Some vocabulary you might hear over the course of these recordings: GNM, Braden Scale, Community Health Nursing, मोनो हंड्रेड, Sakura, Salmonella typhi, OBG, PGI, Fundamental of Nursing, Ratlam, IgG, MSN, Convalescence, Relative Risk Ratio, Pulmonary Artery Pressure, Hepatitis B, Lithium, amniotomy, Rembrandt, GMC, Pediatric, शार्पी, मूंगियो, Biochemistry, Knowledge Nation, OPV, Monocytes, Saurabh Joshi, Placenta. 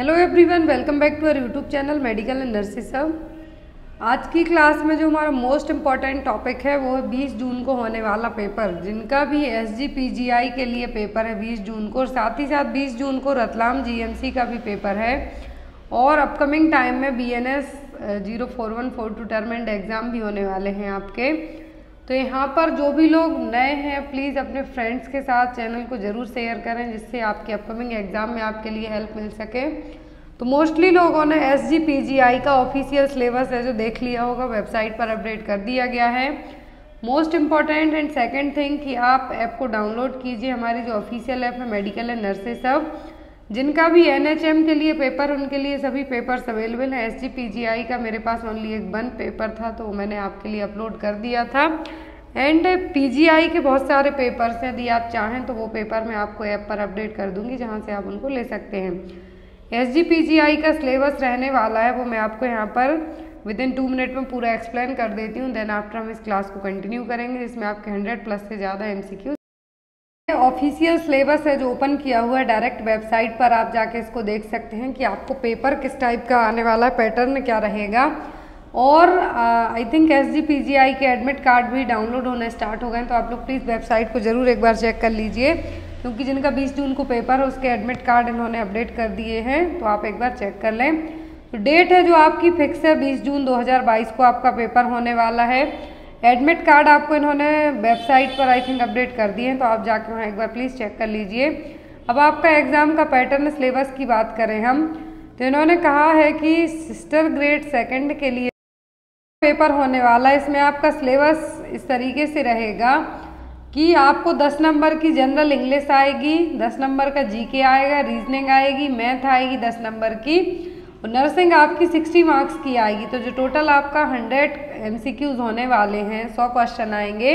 Hello everyone, welcome back to our YouTube channel medical and nursing सब। आज की class में जो हमारा मोस्ट इम्पॉर्टेंट टॉपिक है वो है 20 जून को होने वाला पेपर, जिनका भी SGPGI के लिए पेपर है 20 जून को। और साथ ही साथ 20 जून को रतलाम GMC का भी पेपर है। और अपकमिंग टाइम में BNS 04142 टर्म एंड एग्ज़ाम भी होने वाले हैं आपके। तो यहाँ पर जो भी लोग नए हैं प्लीज़ अपने फ्रेंड्स के साथ चैनल को ज़रूर शेयर करें, जिससे आपके अपकमिंग एग्ज़ाम में आपके लिए हेल्प मिल सके। तो मोस्टली लोगों ने SGPGI का ऑफिशियल सिलेबस है जो देख लिया होगा, वेबसाइट पर अपडेट कर दिया गया है। Most important and second thing कि आप ऐप को डाउनलोड कीजिए, हमारी जो ऑफिशियल ऐप है मेडिकल एंड नर्सेज सब। जिनका भी NHM के लिए पेपर, उनके लिए सभी पेपर्स अवेलेबल हैं। SGPGI का मेरे पास ओनली एक बंद पेपर था तो मैंने आपके लिए अपलोड कर दिया था। एंड PGI के बहुत सारे पेपर्स हैं, यदि आप चाहें तो वो पेपर मैं आपको ऐप पर अपडेट कर दूंगी, जहां से आप उनको ले सकते हैं। SGPGI का सिलेबस रहने वाला है वो मैं आपको यहाँ पर विदिन 2 मिनट में पूरा एक्सप्लेन कर देती हूँ। देन आफ्टर हम इस क्लास को कंटिन्यू करेंगे, जिसमें आपके 100+ से ज़्यादा MCQ। ऑफिशियल सिलेबस है जो ओपन किया हुआ है, डायरेक्ट वेबसाइट पर आप जाके इसको देख सकते हैं कि आपको पेपर किस टाइप का आने वाला है, पैटर्न क्या रहेगा। और आई थिंक SGPGI के एडमिट कार्ड भी डाउनलोड होना स्टार्ट हो गए, तो आप लोग प्लीज़ वेबसाइट को ज़रूर एक बार चेक कर लीजिए, क्योंकि जिनका 20 जून को पेपर है उसके एडमिट कार्ड इन्होंने अपडेट कर दिए हैं, तो आप एक बार चेक कर लें। तो डेट है जो आपकी फिक्स है, 20 जून 2022 को आपका पेपर होने वाला है। एडमिट कार्ड आपको इन्होंने वेबसाइट पर आई थिंक अपडेट कर दिए हैं, तो आप जाके वहाँ एक बार प्लीज़ चेक कर लीजिए। अब आपका एग्ज़ाम का पैटर्न सिलेबस की बात करें हम, तो इन्होंने कहा है कि सिस्टर ग्रेड सेकंड के लिए पेपर होने वाला है। इसमें आपका सिलेबस इस तरीके से रहेगा कि आपको 10 नंबर की जनरल इंग्लिश आएगी, 10 नंबर का GK आएगा, रीजनिंग आएगी, मैथ आएगी 10 नंबर की, नर्सिंग आपकी 60 मार्क्स की आएगी। तो जो टोटल आपका 100 MCQs होने वाले हैं, 100 क्वेश्चन आएंगे,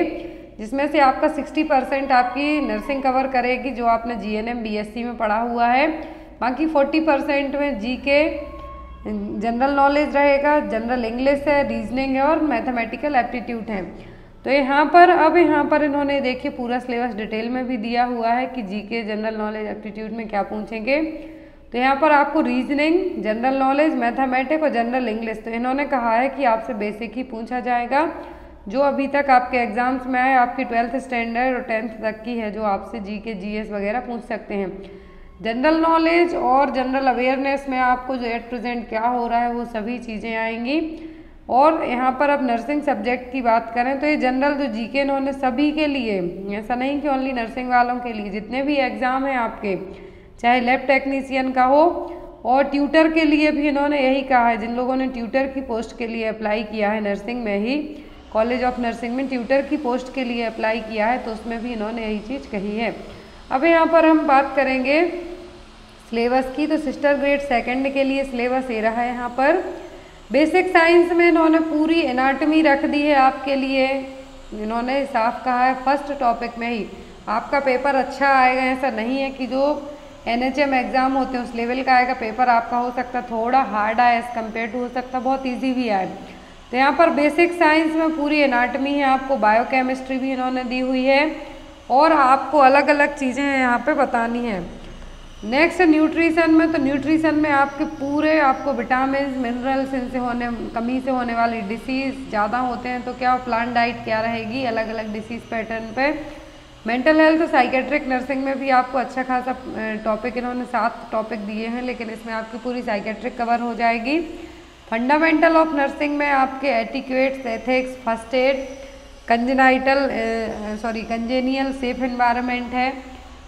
जिसमें से आपका 60% आपकी नर्सिंग कवर करेगी जो आपने GNM BSc में पढ़ा हुआ है। बाकी 40% में GK जनरल नॉलेज रहेगा, जनरल इंग्लिश है, रीजनिंग है और मैथमेटिकल एप्टीट्यूड है। तो यहाँ पर इन्होंने देखिए पूरा सिलेबस डिटेल में भी दिया हुआ है कि GK जनरल नॉलेज एप्टीट्यूड में क्या पूछेंगे। तो यहाँ पर आपको रीजनिंग, जनरल नॉलेज, मैथमेटिक्स और जनरल इंग्लिश, तो इन्होंने कहा है कि आपसे बेसिक ही पूछा जाएगा जो अभी तक आपके एग्ज़ाम्स में है। आपकी 12th स्टैंडर्ड और 10th तक की है जो आपसे GK GS वगैरह पूछ सकते हैं। जनरल नॉलेज और जनरल अवेयरनेस में आपको जो एट प्रेजेंट क्या हो रहा है वो सभी चीज़ें आएंगी। और यहाँ पर अब नर्सिंग सब्जेक्ट की बात करें तो ये जनरल जो GK इन्होंने सभी के लिए, ऐसा नहीं कि ओनली नर्सिंग वालों के लिए, जितने भी एग्ज़ाम हैं आपके, चाहे लैब टेक्नीशियन का हो और ट्यूटर के लिए भी इन्होंने यही कहा है। जिन लोगों ने ट्यूटर की पोस्ट के लिए अप्लाई किया है नर्सिंग में ही, कॉलेज ऑफ नर्सिंग में ट्यूटर की पोस्ट के लिए अप्लाई किया है, तो उसमें भी इन्होंने यही चीज़ कही है। अब यहाँ पर हम बात करेंगे सिलेबस की, तो सिस्टर ग्रेड सेकंड के लिए सिलेबस ये रहा है। यहाँ पर बेसिक साइंस में इन्होंने पूरी एनाटमी रख दी है आपके लिए, इन्होंने साफ कहा है फर्स्ट टॉपिक में ही आपका पेपर अच्छा आएगा। ऐसा नहीं है कि जो NHM एग्ज़ाम होते हैं उस लेवल का आएगा पेपर आपका, हो सकता थोड़ा हार्ड आए एज़ कम्पेयर टू, हो सकता बहुत इजी भी आए। तो यहाँ पर बेसिक साइंस में पूरी एनाटमी है आपको, बायोकेमिस्ट्री भी इन्होंने दी हुई है और आपको अलग अलग चीज़ें यहाँ पे बतानी है। नेक्स्ट न्यूट्रिशन में, तो न्यूट्रिशन में आपके पूरे आपको विटामिन, मिनरल्स, इनसे होने कमी से होने वाली डिसीज़ ज़्यादा होते हैं तो क्या प्लांट डाइट क्या रहेगी अलग अलग डिसीज़ पैटर्न पर। मेंटल हेल्थ, साइकेट्रिक नर्सिंग में भी आपको अच्छा खासा टॉपिक, इन्होंने 7 टॉपिक दिए हैं, लेकिन इसमें आपकी पूरी साइकेट्रिक कवर हो जाएगी। फंडामेंटल ऑफ नर्सिंग में आपके etiquettes, ethics, first aid, congenial safe environment है,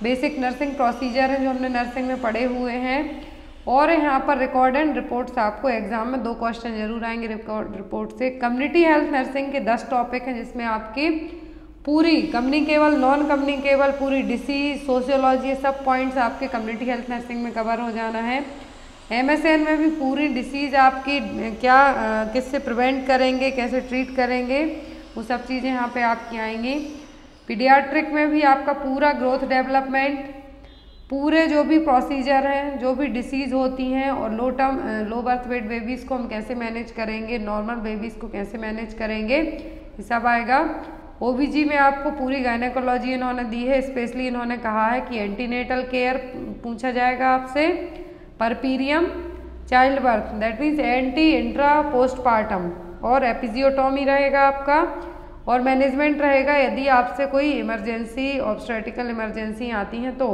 बेसिक नर्सिंग प्रोसीजर है जो हमने नर्सिंग में पढ़े हुए हैं। और यहाँ पर रिकॉर्ड एंड रिपोर्ट्स आपको एग्ज़ाम में 2 क्वेश्चन ज़रूर आएंगे रिकॉर्ड रिपोर्ट से। कम्युनिटी हेल्थ नर्सिंग के 10 टॉपिक हैं, जिसमें आपकी पूरी कम्युनिकेबल, नॉन कम्युनिकेबल, पूरी डिसीज, सोशियोलॉजी, सब पॉइंट्स आपके कम्युनिटी हेल्थ नर्सिंग में कवर हो जाना है। MSN में भी पूरी डिसीज़ आपकी क्या, किससे प्रिवेंट करेंगे, कैसे ट्रीट करेंगे, वो सब चीज़ें यहाँ पे आपकी आएंगी। पीडियाट्रिक में भी आपका पूरा ग्रोथ डेवलपमेंट, पूरे जो भी प्रोसीजर हैं, जो भी डिसीज़ होती हैं और लो बर्थ वेट बेबीज़ को हम कैसे मैनेज करेंगे, नॉर्मल बेबीज़ को कैसे मैनेज करेंगे, ये सब आएगा। OBG में आपको पूरी गायनेकोलॉजी इन्होंने दी है, स्पेशली इन्होंने कहा है कि एंटीनेटल केयर पूछा जाएगा आपसे, puerperium child birth, that means ante intra postpartum, और एपिजियोटॉमी रहेगा आपका, और मैनेजमेंट रहेगा यदि आपसे कोई इमरजेंसी ऑब्स्ट्रेटिकल इमरजेंसी आती हैं तो।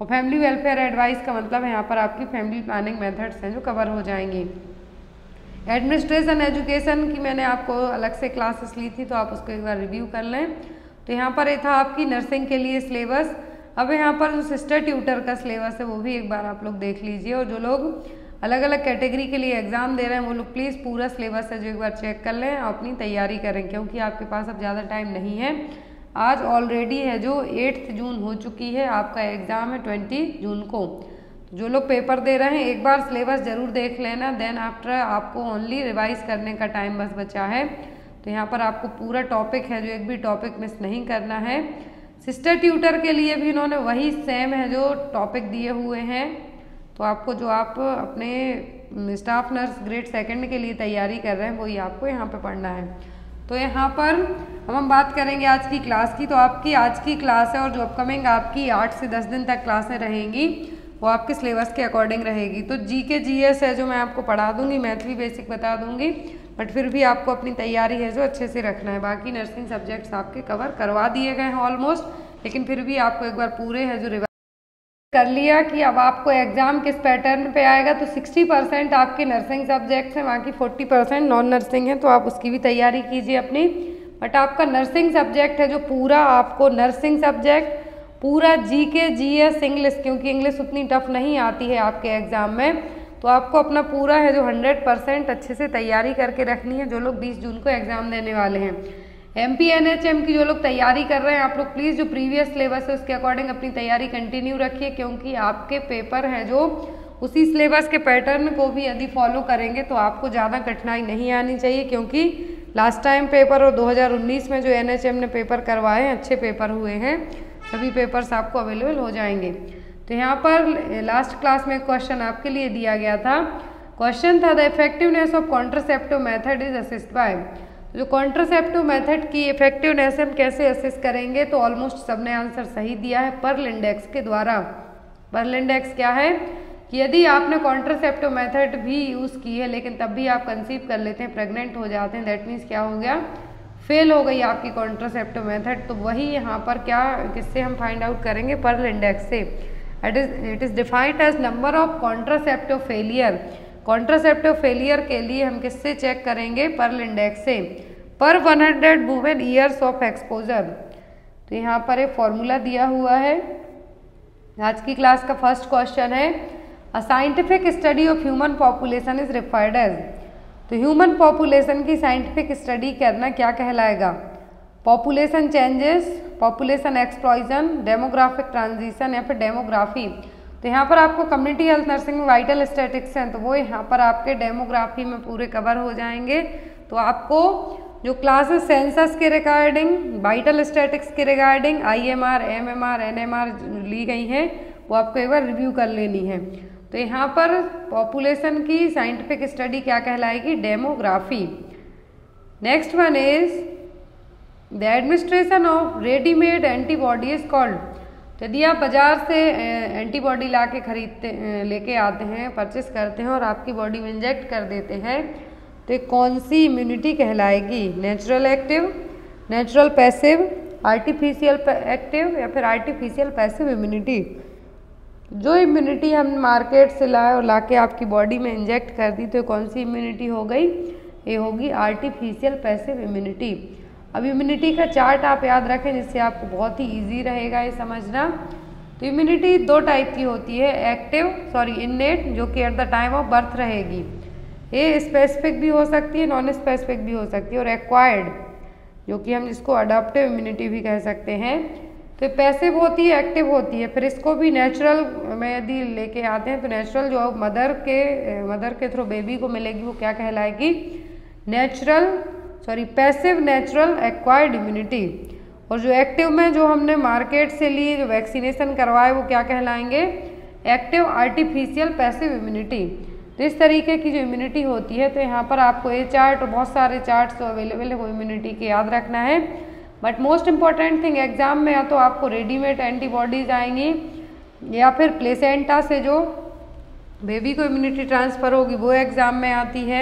और फैमिली वेलफेयर एडवाइस का मतलब है यहाँ पर आपकी फैमिली प्लानिंग मेथड्स हैं जो कवर हो जाएंगी। एडमिनिस्ट्रेशन एजुकेशन की मैंने आपको अलग से क्लासेस ली थी तो आप उसको एक बार रिव्यू कर लें। तो यहाँ पर ये था आपकी नर्सिंग के लिए सिलेबस। अब यहाँ पर जो सिस्टर ट्यूटर का सिलेबस है वो भी एक बार आप लोग देख लीजिए, और जो लोग अलग अलग कैटेगरी के लिए एग्ज़ाम दे रहे हैं वो लोग प्लीज़ पूरा सिलेबस है जो एक बार चेक कर लें और अपनी तैयारी करें, क्योंकि आपके पास अब ज़्यादा टाइम नहीं है। आज ऑलरेडी है जो 8 जून हो चुकी है, आपका एग्ज़ाम है 20 जून को। जो लोग पेपर दे रहे हैं एक बार सिलेबस ज़रूर देख लेना, देन आफ्टर आपको ओनली रिवाइज करने का टाइम बस बचा है। तो यहाँ पर आपको पूरा टॉपिक है जो एक भी टॉपिक मिस नहीं करना है। सिस्टर ट्यूटर के लिए भी इन्होंने वही सेम है जो टॉपिक दिए हुए हैं, तो आपको जो आप अपने स्टाफ नर्स ग्रेड सेकंड के लिए तैयारी कर रहे हैं वही आपको यहाँ पे पढ़ना है। तो यहाँ पर अब हम बात करेंगे आज की क्लास की। तो आपकी आज की क्लास है और जो अपकमिंग आपकी 8 से 10 दिन तक क्लासें रहेंगी वो आपके सिलेबस के अकॉर्डिंग रहेगी। तो जीके जीएस है जो मैं आपको पढ़ा दूंगी, मैथ भी बेसिक बता दूंगी, बट फिर भी आपको अपनी तैयारी है जो अच्छे से रखना है। बाकी नर्सिंग सब्जेक्ट्स आपके कवर करवा दिए गए हैं ऑलमोस्ट, लेकिन फिर भी आपको एक बार पूरे है जो कर लिया कि अब आपको एग्ज़ाम किस पैटर्न पे आएगा। तो 60% आपके नर्सिंग सब्जेक्ट्स हैं, बाकी 40% नॉन नर्सिंग है, तो आप उसकी भी तैयारी कीजिए अपनी। बट आपका नर्सिंग सब्जेक्ट है जो पूरा आपको नर्सिंग सब्जेक्ट पूरा जीके जीएस इंग्लिश, क्योंकि इंग्लिश उतनी टफ नहीं आती है आपके एग्ज़ाम में, तो आपको अपना पूरा है जो 100% अच्छे से तैयारी करके रखनी है जो लोग 20 जून को एग्ज़ाम देने वाले हैं। एमपीएनएचएम की जो लोग तैयारी कर रहे हैं आप लोग प्लीज़ जो प्रीवियस सिलेबस है उसके अकॉर्डिंग अपनी तैयारी कंटिन्यू रखिए, क्योंकि आपके पेपर हैं जो उसी सिलेबस के पैटर्न को भी यदि फॉलो करेंगे तो आपको ज़्यादा कठिनाई नहीं आनी चाहिए, क्योंकि लास्ट टाइम पेपर और 2019 में जो एनएचएम ने पेपर करवाए हैं अच्छे पेपर हुए हैं, सभी पेपर्स आपको अवेलेबल हो जाएंगे। तो यहाँ पर लास्ट क्लास में क्वेश्चन आपके लिए दिया गया था, क्वेश्चन था the effectiveness of contraceptive method is assessed by. जो कॉन्ट्रासेप्टिव मेथड की इफेक्टिवनेस हम कैसे असेस करेंगे, तो ऑलमोस्ट सबने आंसर सही दिया है पर्ल इंडेक्स के द्वारा। पर्ल इंडेक्स क्या है कि यदि आपने कॉन्ट्रासेप्टिव मेथड भी यूज़ की है लेकिन तब भी आप कंसीव कर लेते हैं, प्रेग्नेंट हो जाते हैं, दैट मीन्स क्या हो गया, फेल हो गई आपकी कॉन्ट्रासेप्टिव मेथड। तो वही यहाँ पर क्या किससे हम फाइंड आउट करेंगे, पर्ल इंडेक्स से। It is defined as number of contraceptive failure. Contraceptive failure के लिए हम किससे चेक करेंगे, पर्ल इंडेक्स से, पर 100 वुमेन ईयर्स ऑफ एक्सपोजर। तो यहाँ पर एक फॉर्मूला दिया हुआ है। आज की क्लास का फर्स्ट क्वेश्चन है a scientific study of human population is referred as. तो ह्यूमन पॉपुलेशन की साइंटिफिक स्टडी करना क्या कहलाएगा, population changes, population explosion, demographic transition या फिर डेमोग्राफी। तो यहाँ पर आपको कम्युनिटी हेल्थ नर्सिंग में वाइटल स्टैटिस्टिक्स हैं तो वो यहाँ पर आपके डेमोग्राफी में पूरे कवर हो जाएंगे। तो आपको जो क्लासेस सेंसस के रिगार्डिंग, वाइटल स्टैटिस्टिक्स के रिगार्डिंग, आईएमआर, एमएमआर, एनएमआर ली गई हैं वो आपको एक बार रिव्यू कर लेनी है। तो यहाँ पर पॉपुलेशन की साइंटिफिक स्टडी क्या कहलाएगी, demography. Next one is the administration of readymade antibodies called. यदि आप बाज़ार से एंटीबॉडी ला के लेके आते हैं, परचेस करते हैं और आपकी बॉडी में इंजेक्ट कर देते हैं, तो ये कौन सी इम्यूनिटी कहलाएगी, natural active, natural passive, artificial active या फिर आर्टिफिशियल पैसिव इम्यूनिटी। जो इम्यूनिटी हम मार्केट से लाए और ला के आपकी बॉडी में इंजेक्ट कर दी तो कौन सी इम्यूनिटी हो गई, ये होगी आर्टिफिशियल पैसिव इम्यूनिटी। अब इम्यूनिटी का चार्ट आप याद रखें जिससे आपको बहुत ही इजी रहेगा ये समझना। तो इम्यूनिटी 2 टाइप की होती है, एक्टिव सॉरी इननेट जो कि at the time of birth रहेगी, ये स्पेसिफिक भी हो सकती है, नॉन स्पेसिफिक भी हो सकती है, और एक्वायर्ड जो कि हम जिसको अडॉप्टिव इम्यूनिटी भी कह सकते हैं। तो पैसिव होती है, एक्टिव होती है। फिर इसको भी नेचुरल में यदि लेके आते हैं तो नेचुरल जो मदर के थ्रू बेबी को मिलेगी वो क्या कहलाएगी, natural sorry passive natural acquired immunity. और जो एक्टिव में जो हमने मार्केट से लिए जो वैक्सीनेशन करवाए वो क्या कहलाएंगे, एक्टिव आर्टिफिशियल पैसिव इम्यूनिटी। तो इस तरीके की जो इम्यूनिटी होती है, तो यहाँ पर आपको ये चार्ट और बहुत सारे चार्ट्स अवेलेबल है वो इम्यूनिटी के याद रखना है। But most important thing exam में या तो आपको रेडीमेड एंटीबॉडीज आएंगी या फिर प्लेसेंटा से जो बेबी को इम्यूनिटी ट्रांसफ़र होगी वो एग्ज़ाम में आती है,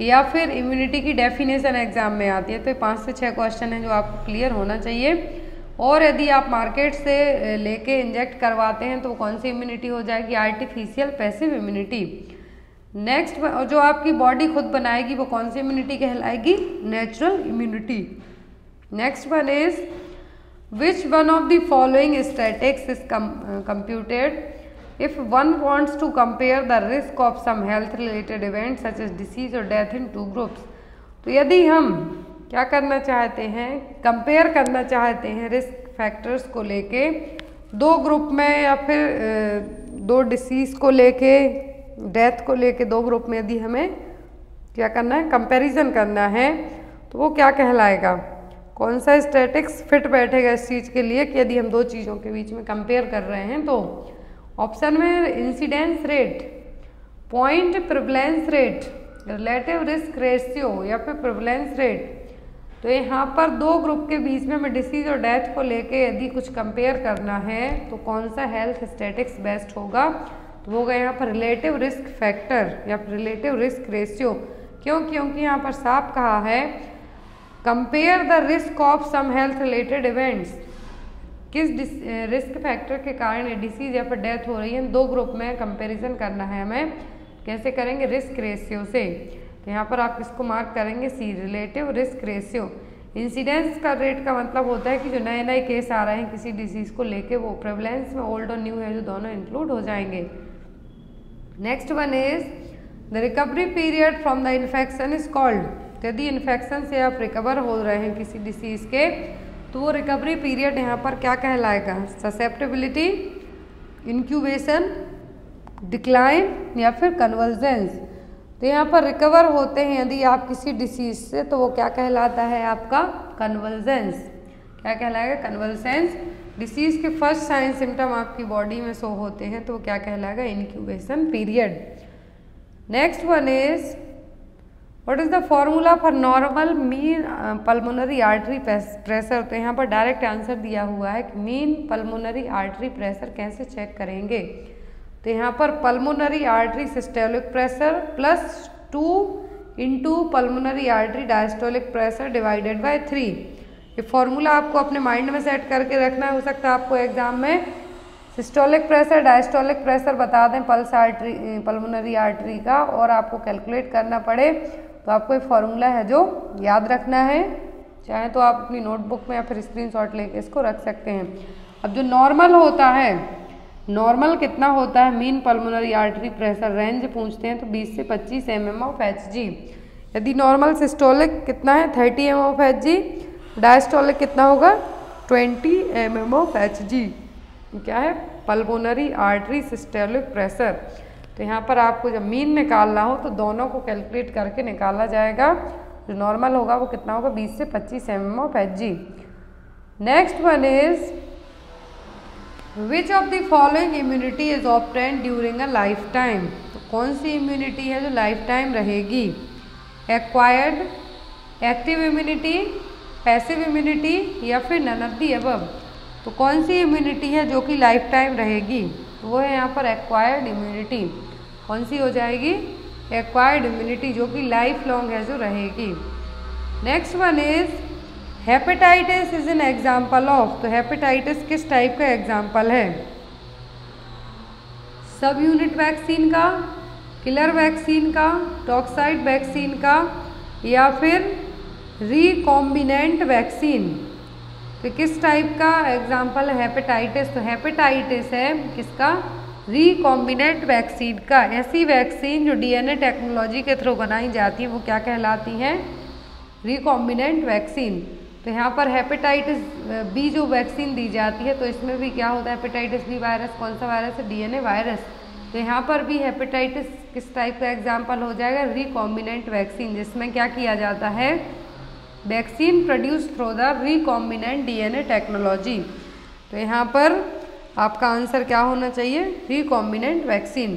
या फिर इम्यूनिटी की डेफिनेशन एग्ज़ाम में आती है। तो ये 5 से 6 क्वेश्चन हैं जो आपको क्लियर होना चाहिए। और यदि आप मार्केट से लेके इंजेक्ट करवाते हैं तो कौन सी इम्यूनिटी हो जाएगी? Artificial passive immunity. नेक्स्ट जो आपकी बॉडी खुद बनाएगी वो कौन सी इम्यूनिटी कहलाएगी? Natural immunity. Next one is which one of the following statics is computed if one wants to compare the risk of some health related event such as disease और death in 2 groups. तो यदि हम क्या करना चाहते हैं, compare करना चाहते हैं रिस्क फैक्टर्स को लेके 2 ग्रुप में, या फिर 2 डिसीज़ को लेके, डेथ को लेके 2 ग्रुप में यदि हमें क्या करना है, कंपैरिजन करना है, तो वो क्या कहलाएगा? कौन सा स्टैटिक्स फिट बैठेगा इस चीज़ के लिए कि यदि हम 2 चीज़ों के बीच में कंपेयर कर रहे हैं तो ऑप्शन में incidence rate, point prevalence rate, relative risk ratio या फिर प्रिवलेंस रेट। तो यहाँ पर 2 ग्रुप के बीच में डिसीज़ और डेथ को लेके यदि कुछ कंपेयर करना है तो कौन सा हेल्थ स्टैटिक्स बेस्ट होगा? तो वो गया यहाँ पर रिलेटिव रिस्क फैक्टर या रिलेटिव रिस्क रेशियो। क्यों? क्योंकि यहाँ पर साफ कहा है compare the risk of some health related events, किस रिस्क फैक्टर के कारण डिसीज या फिर डेथ हो रही है, 2 ग्रुप में कंपैरिजन करना है हमें। कैसे करेंगे? रिस्क रेशियो से। तो यहाँ पर आप इसको मार्क करेंगे C, relative risk ratio. Incidence का रेट का मतलब होता है कि जो नए नए केस आ रहे हैं किसी डिसीज़ को लेके वो प्रेवलेंस में ओल्ड और न्यू है जो दोनों इंक्लूड हो जाएंगे। Next one is the recovery period from the infection is called. यदि इन्फेक्शन से आप रिकवर हो रहे हैं किसी डिसीज़ के तो वो रिकवरी पीरियड यहाँ पर क्या कहलाएगा? ससेप्टेबिलिटी, इनक्यूबेशन, डिक्लाइन या फिर कन्वर्जेंस। तो यहाँ पर रिकवर होते हैं यदि आप किसी डिसीज़ से तो वो क्या कहलाता है आपका? कन्वर्जेंस। क्या कहलाएगा? कन्वर्जेंस। डिसीज़ के फर्स्ट साइन सिम्टम आपकी बॉडी में शो होते हैं तो वो क्या कहलाएगा? Incubation period. Next one is what is the formula for normal mean pulmonary artery pressure. तो यहाँ पर डायरेक्ट आंसर दिया हुआ है कि मीन पल्मोनरी आर्टरी प्रेशर कैसे चेक करेंगे। तो यहाँ पर pulmonary artery systolic pressure plus 2 into pulmonary artery diastolic pressure divided by 3। ये फॉर्मूला आपको अपने माइंड में सेट करके रखना है। हो सकता है आपको एग्जाम में सिस्टोलिक प्रेशर डायस्टोलिक प्रेशर बता दें पल्स आर्टरी पल्मोनरी आर्टरी का और आपको कैलकुलेट करना पड़े, तो आपको ये फॉर्मूला है जो याद रखना है। चाहे तो आप अपनी नोटबुक में या फिर स्क्रीनशॉट लेके इसको रख सकते हैं। अब जो नॉर्मल होता है, नॉर्मल कितना होता है? Mean pulmonary artery pressure range पूछते हैं तो 20 से 25 mm ऑफ Hg। यदि नॉर्मल सिस्टोलिक कितना है? 30 mm ऑफ Hg। डायस्टोलिक कितना होगा? 20 mm ऑफ Hg। क्या है? Pulmonary artery systolic pressure. तो यहाँ पर आपको जब मीन निकालना हो तो दोनों को कैलकुलेट करके निकाला जाएगा। जो नॉर्मल होगा वो कितना होगा? 20 से 25 mm of Hg। Next one is which of the following immunity is obtained during a lifetime. तो कौन सी इम्यूनिटी है जो लाइफ टाइम रहेगी? Acquired, active immunity, passive immunity या फिर नन ऑफ द अबव। तो कौन सी इम्यूनिटी है जो कि लाइफ टाइम रहेगी? वो है यहाँ पर एक्वायर्ड इम्यूनिटी। कौन सी हो जाएगी? एक्वायर्ड इम्यूनिटी जो कि लाइफ लॉन्ग है जो रहेगी। Next one is hepatitis is an example of. तो हेपेटाइटिस किस टाइप का एग्जाम्पल है? सब यूनिट वैक्सीन का, किलर वैक्सीन का, टॉक्साइड वैक्सीन का या फिर रिकॉम्बिनेंट वैक्सीन। तो किस टाइप का एग्जाम्पल है हेपेटाइटिस? तो हेपेटाइटिस है किसका? रिकॉम्बिनेंट वैक्सीन का। ऐसी वैक्सीन जो डीएनए टेक्नोलॉजी के थ्रू बनाई जाती है वो क्या कहलाती है? Recombinant vaccine. तो यहाँ पर हेपेटाइटिस बी जो वैक्सीन दी जाती है तो इसमें भी क्या होता है? Hepatitis B virus. कौन सा वायरस है? DNA virus. तो यहाँ पर भी हेपेटाइटिस किस टाइप का एग्जाम्पल हो जाएगा? रिकॉम्बिनेंट वैक्सीन, जिसमें क्या किया जाता है? Vaccine produce through the recombinant DNA technology. तो यहाँ पर आपका आंसर क्या होना चाहिए? Recombinant vaccine.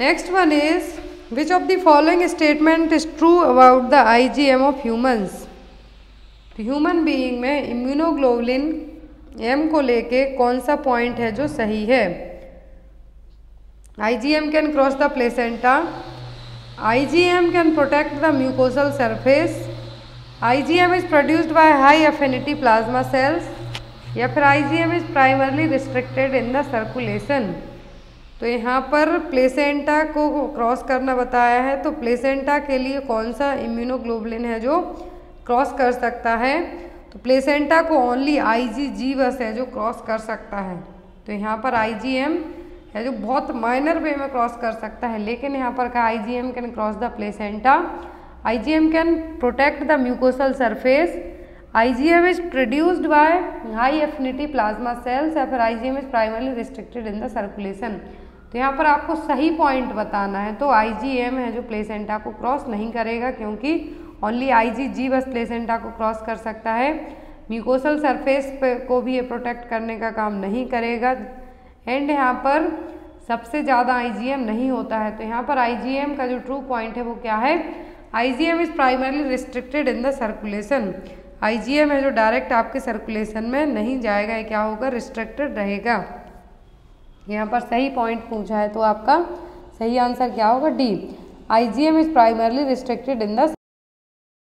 Next one is which of the following statement is true about the IgM of humans. तो ह्यूमन बीइंग में इम्यूनोग्लोबुलिन M को लेके कौन सा पॉइंट है जो सही है? IgM can cross the placenta. IgM can protect the mucosal surface. IgM is produced by high affinity plasma cells. या फिर IgM is primarily restricted in the circulation. तो यहाँ पर प्लेसेंटा को क्रॉस करना बताया है, तो प्लेसेंटा के लिए कौन सा इम्यूनोग्लोबुलिन है जो क्रॉस कर सकता है? तो प्लेसेंटा को ओनली IgG बस है जो क्रॉस कर सकता है। तो यहाँ पर IgM है जो बहुत माइनर वे में क्रॉस कर सकता है, लेकिन यहाँ पर कहा IgM can cross the placenta. IgM can protect the mucosal surface. IgM is produced by high affinity plasma cells या फिर IgM is primarily restricted in the circulation. तो यहाँ पर आपको सही पॉइंट बताना है, तो IgM है जो प्लेसेंटा को क्रॉस नहीं करेगा क्योंकि ओनली IgG बस प्लेसेंटा को क्रॉस कर सकता है. म्यूकोसल सरफेस को भी ये प्रोटेक्ट करने का काम नहीं करेगा. एंड यहाँ पर सबसे ज़्यादा IgM नहीं होता है, तो यहाँ पर IgM का जो ट्रू पॉइंट है वो क्या है? IgM is primarily restricted in the circulation. IgM है जो डायरेक्ट आपके सर्कुलेशन में नहीं जाएगा, क्या होगा? रिस्ट्रिक्टेड रहेगा. यहाँ पर सही पॉइंट पूछा है, तो आपका सही आंसर क्या होगा? D. IgM is primarily restricted in the.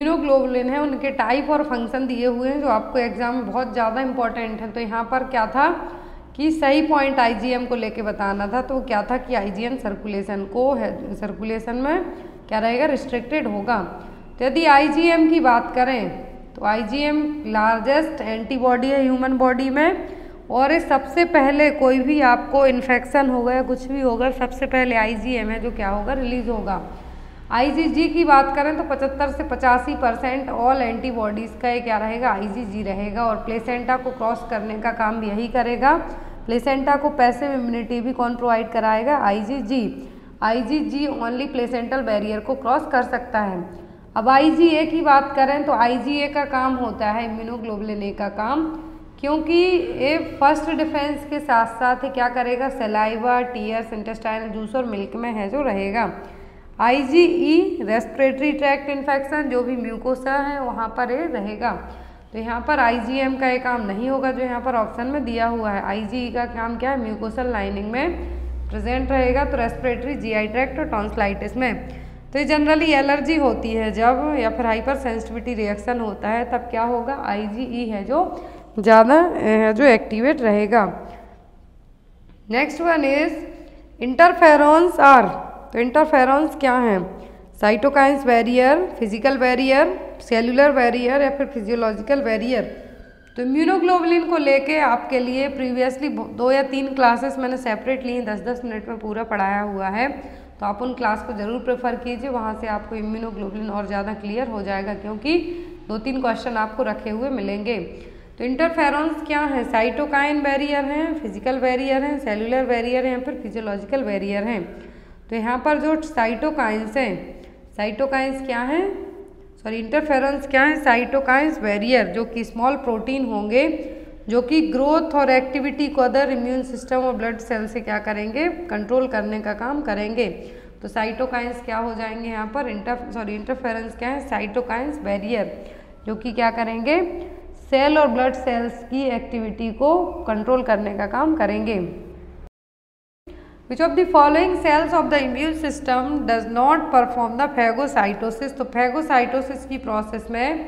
Immunoglobulin है उनके टाइप और फंक्शन दिए हुए हैं जो आपको एग्जाम में बहुत ज़्यादा इंपॉर्टेंट है. तो यहाँ पर क्या था कि सही पॉइंट IgM को लेके बताना था, तो क्या था कि IgM सर्कुलेशन को है, सर्कुलेशन में क्या रहेगा? रिस्ट्रिक्टेड होगा. तो यदि IgM की बात करें तो IgM लार्जेस्ट एंटीबॉडी है ह्यूमन बॉडी में, और इस सबसे पहले कोई भी आपको इन्फेक्शन होगा या कुछ भी होगा सबसे पहले IgM है जो क्या होगा? रिलीज होगा. IgG की बात करें तो 75 से 85% ऑल एंटीबॉडीज़ का क्या रहेगा? IgG रहेगा, और प्लेसेंटा को क्रॉस करने का काम यही करेगा. प्लेसेंटा को पैसिव इम्यूनिटी भी कौन प्रोवाइड कराएगा? IgG. IgG only placental barrier को क्रॉस कर सकता है. अब IgA की बात करें तो IgA का काम होता है, इम्यूनोग्लोबुलिन A का काम, क्योंकि ये फर्स्ट डिफेंस के साथ साथ क्या करेगा? सलाइवा, टीयर्स, इंटेस्टाइनल जूस और मिल्क में है जो रहेगा. IgE रेस्पिरेटरी ट्रैक्ट इन्फेक्शन, जो भी म्यूकोसा है वहाँ पर ये रहेगा. तो यहाँ पर IgM का ये काम नहीं होगा जो यहाँ पर ऑप्शन में दिया हुआ है. IgE का काम क्या है? म्यूकोसल लाइनिंग में प्रेजेंट रहेगा, तो रेस्पिरेटरी, GI ट्रैक्ट और टॉन्सलाइटिस में. तो ये जनरली एलर्जी होती है जब, या फिर हाइपर सेंसिटिविटी रिएक्शन होता है तब क्या होगा? IgE है जो ज़्यादा है जो एक्टिवेट रहेगा. Next one is interferons are. तो इंटरफेरॉन्स क्या हैं? Cytokines barrier, physical barrier, cellular barrier या फिर फिजियोलॉजिकल बैरियर. तो इम्यूनोग्लोबुलिन को लेके आपके लिए प्रीवियसली 2 या 3 क्लासेस मैंने सेपरेट ली हैं, 10-10 मिनट में पूरा पढ़ाया हुआ है, तो आप उन क्लास को ज़रूर प्रेफर कीजिए. वहाँ से आपको इम्यूनोग्लोबुलिन और ज़्यादा क्लियर हो जाएगा क्योंकि 2-3 क्वेश्चन आपको रखे हुए मिलेंगे. तो इंटरफेरॉन्स क्या है? साइटोकाइन बैरियर हैं, फिजिकल बैरियर हैं, सेलुलर बैरियर हैं या फिर फिजियोलॉजिकल बैरियर हैं. तो यहाँ पर जो साइटोकाइंस हैं, साइटोकाइंस क्या हैं, सॉरी इंटरफेरेंस क्या है? साइटोकाइंस बैरियर जो कि स्मॉल प्रोटीन होंगे जो कि ग्रोथ और एक्टिविटी को अदर इम्यून सिस्टम और ब्लड सेल से क्या करेंगे? कंट्रोल करने का काम करेंगे. तो साइटोकाइंस क्या हो जाएंगे यहाँ पर? इंटरफेरेंस क्या है? साइटोकाइंस बैरियर जो कि क्या करेंगे? सेल और ब्लड सेल्स की एक्टिविटी को कंट्रोल करने का काम करेंगे. Which of the following cells of the immune system does not perform the phagocytosis? तो phagocytosis की प्रोसेस में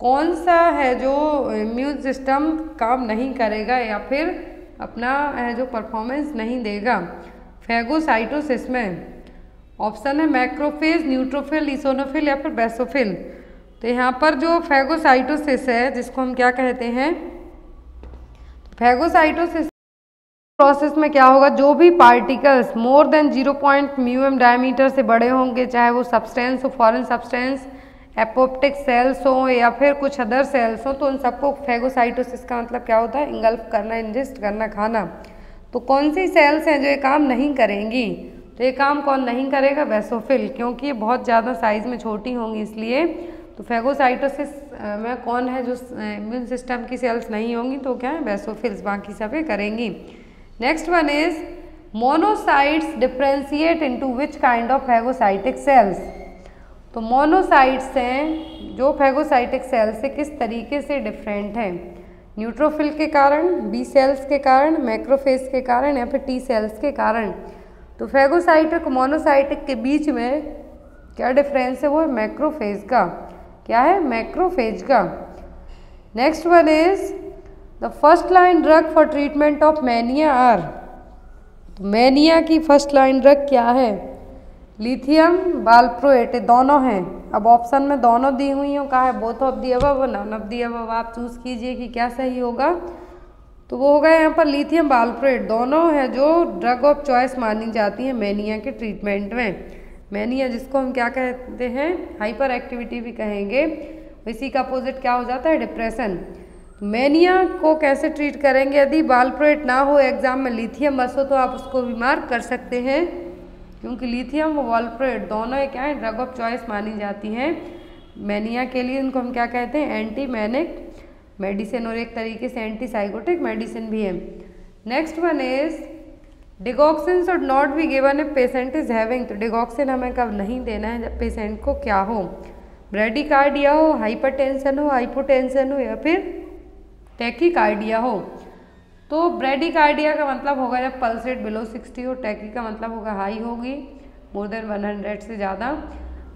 कौन सा है जो इम्यून सिस्टम काम नहीं करेगा या फिर अपना है जो परफॉर्मेंस नहीं देगा फेगोसाइटोसिस में? ऑप्शन है मैक्रोफेज, न्यूट्रोफिल, इसोनोफिल या फिर बेसोफिल. तो यहाँ पर जो फेगोसाइटोसिस है जिसको हम क्या कहते हैं, फेगोसाइटोसिस प्रोसेस में क्या होगा? जो भी particles more then 0.μm diameter से बड़े होंगे, चाहे वो सब्सटेंस हो, फॉरेन सब्सटेंस, एपोप्टिक सेल्स हो या फिर कुछ अदर सेल्स हो, तो उन सबको फेगोसाइटोसिस का मतलब क्या होता है? इंगल्फ करना, इंजेस्ट करना, खाना. तो कौन सी सेल्स हैं जो ये काम नहीं करेंगी? तो ये काम कौन नहीं करेगा? बेसोफिल, क्योंकि ये बहुत ज़्यादा साइज में छोटी होंगी इसलिए. तो फेगोसाइटोसिस में कौन है जो इम्यून सिस्टम की सेल्स नहीं होंगी? तो क्या है? बेसोफिल्स, बाकी सब ये करेंगी. Next one is monocytes differentiate into which kind of phagocytic cells. तो मोनोसाइट्स हैं जो फेगोसाइटिक सेल्स से किस तरीके से डिफरेंट हैं? न्यूट्रोफिल के कारण, बी सेल्स के कारण, मैक्रोफेज के कारण या फिर टी सेल्स के कारण. तो फेगोसाइट और मोनोसाइट के बीच में क्या डिफरेंस है, वो है मैक्रोफेज का। क्या है? मैक्रोफेज का। Next one is the first line drug for treatment of mania are, mania की फर्स्ट लाइन ड्रग क्या है? लिथियम, वालप्रोएट, दोनों हैं। अब ऑप्शन में दोनों दी हुई हैं, कहा है both of the above, none of the above, आप चूज कीजिए कि क्या सही होगा। तो वो होगा यहाँ पर लिथियम, वालप्रोएट दोनों हैं जो ड्रग ऑफ चॉइस मानी जाती है मैनिया के ट्रीटमेंट में। मैनिया जिसको हम क्या कहते हैं, हाइपर एक्टिविटी भी कहेंगे, इसी का अपोजिट क्या हो जाता है, डिप्रेशन। मैनिया को कैसे ट्रीट करेंगे? यदि वालप्रोएट ना हो, एग्जाम में लिथियम बस हो, तो आप उसको भी मार्क कर सकते हैं, क्योंकि लिथियम और वालप्रोएट दोनों क्या है, ड्रग ऑफ चॉइस मानी जाती हैं मैनिया के लिए। इनको हम क्या कहते हैं, एंटी मैनिक मेडिसिन, और एक तरीके से एंटी साइकोटिक मेडिसिन भी है। Next one is digoxin should not be given if patient is having, तो डिगॉक्सिन हमें कब नहीं देना है, जब पेशेंट को क्या हो, ब्रेडिकार्डिया हो, हाइपरटेंशन हो, हाइपोटेंशन हो, या फिर टैकीकार्डिया हो। तो ब्रेडिकार्डिया का मतलब होगा जब पल्स रेट बिलो 60 हो, टैकी का मतलब होगा हाई होगी, मोर देन 100 से ज़्यादा।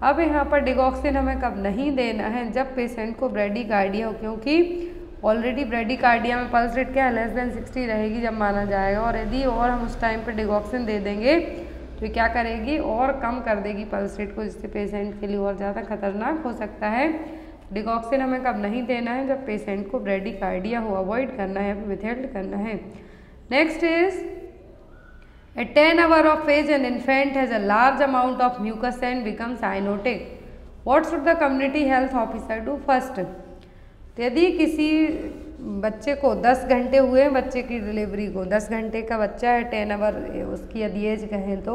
अब यहाँ पर डिगॉक्सिन हमें कब नहीं देना है, जब पेशेंट को ब्रेडिकार्डिया हो, क्योंकि ऑलरेडी ब्रेडिकार्डिया में पल्स रेट क्या है, लेस देन 60 रहेगी जब माना जाएगा, और यदि और हम उस टाइम पर डिगॉक्सिन दे देंगे तो क्या करेगी, और कम कर देगी पल्स रेट को, जिससे पेशेंट के लिए और ज़्यादा खतरनाक हो सकता है। डिगॉक्सिन हमें कब नहीं देना है, जब पेशेंट को ब्रेडिकार्डिया हो, अवॉइड करना है, मिथेल्ड करना है। Next is a 10 hour of age an infant has a large amount of mucus and become cyanotic, what should the community health officer do first? यदि किसी बच्चे को 10 घंटे हुए हैं बच्चे की डिलीवरी को, 10 घंटे का बच्चा है, 10 hour उसकी यदि एज कहें, तो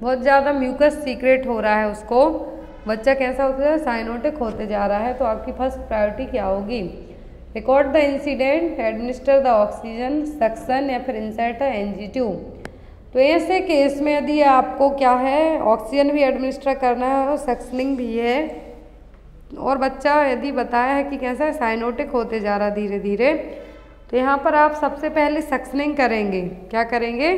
बहुत ज़्यादा म्यूकस सीक्रेट हो रहा है, उसको बच्चा कैसा होता है, साइनोटिक होते जा रहा है, तो आपकी फर्स्ट प्रायोरिटी क्या होगी? Record the incident, administer the oxygen suction, या फिर इंसर्ट एनजी ट्यूब। तो ऐसे केस में यदि आपको क्या है, ऑक्सीजन भी एडमिनिस्टर करना है और सक्शनिंग भी है, और बच्चा यदि बताया है कि कैसा है, साइनोटिक होते जा रहा धीरे धीरे, तो यहाँ पर आप सबसे पहले सक्शनिंग करेंगे। क्या करेंगे?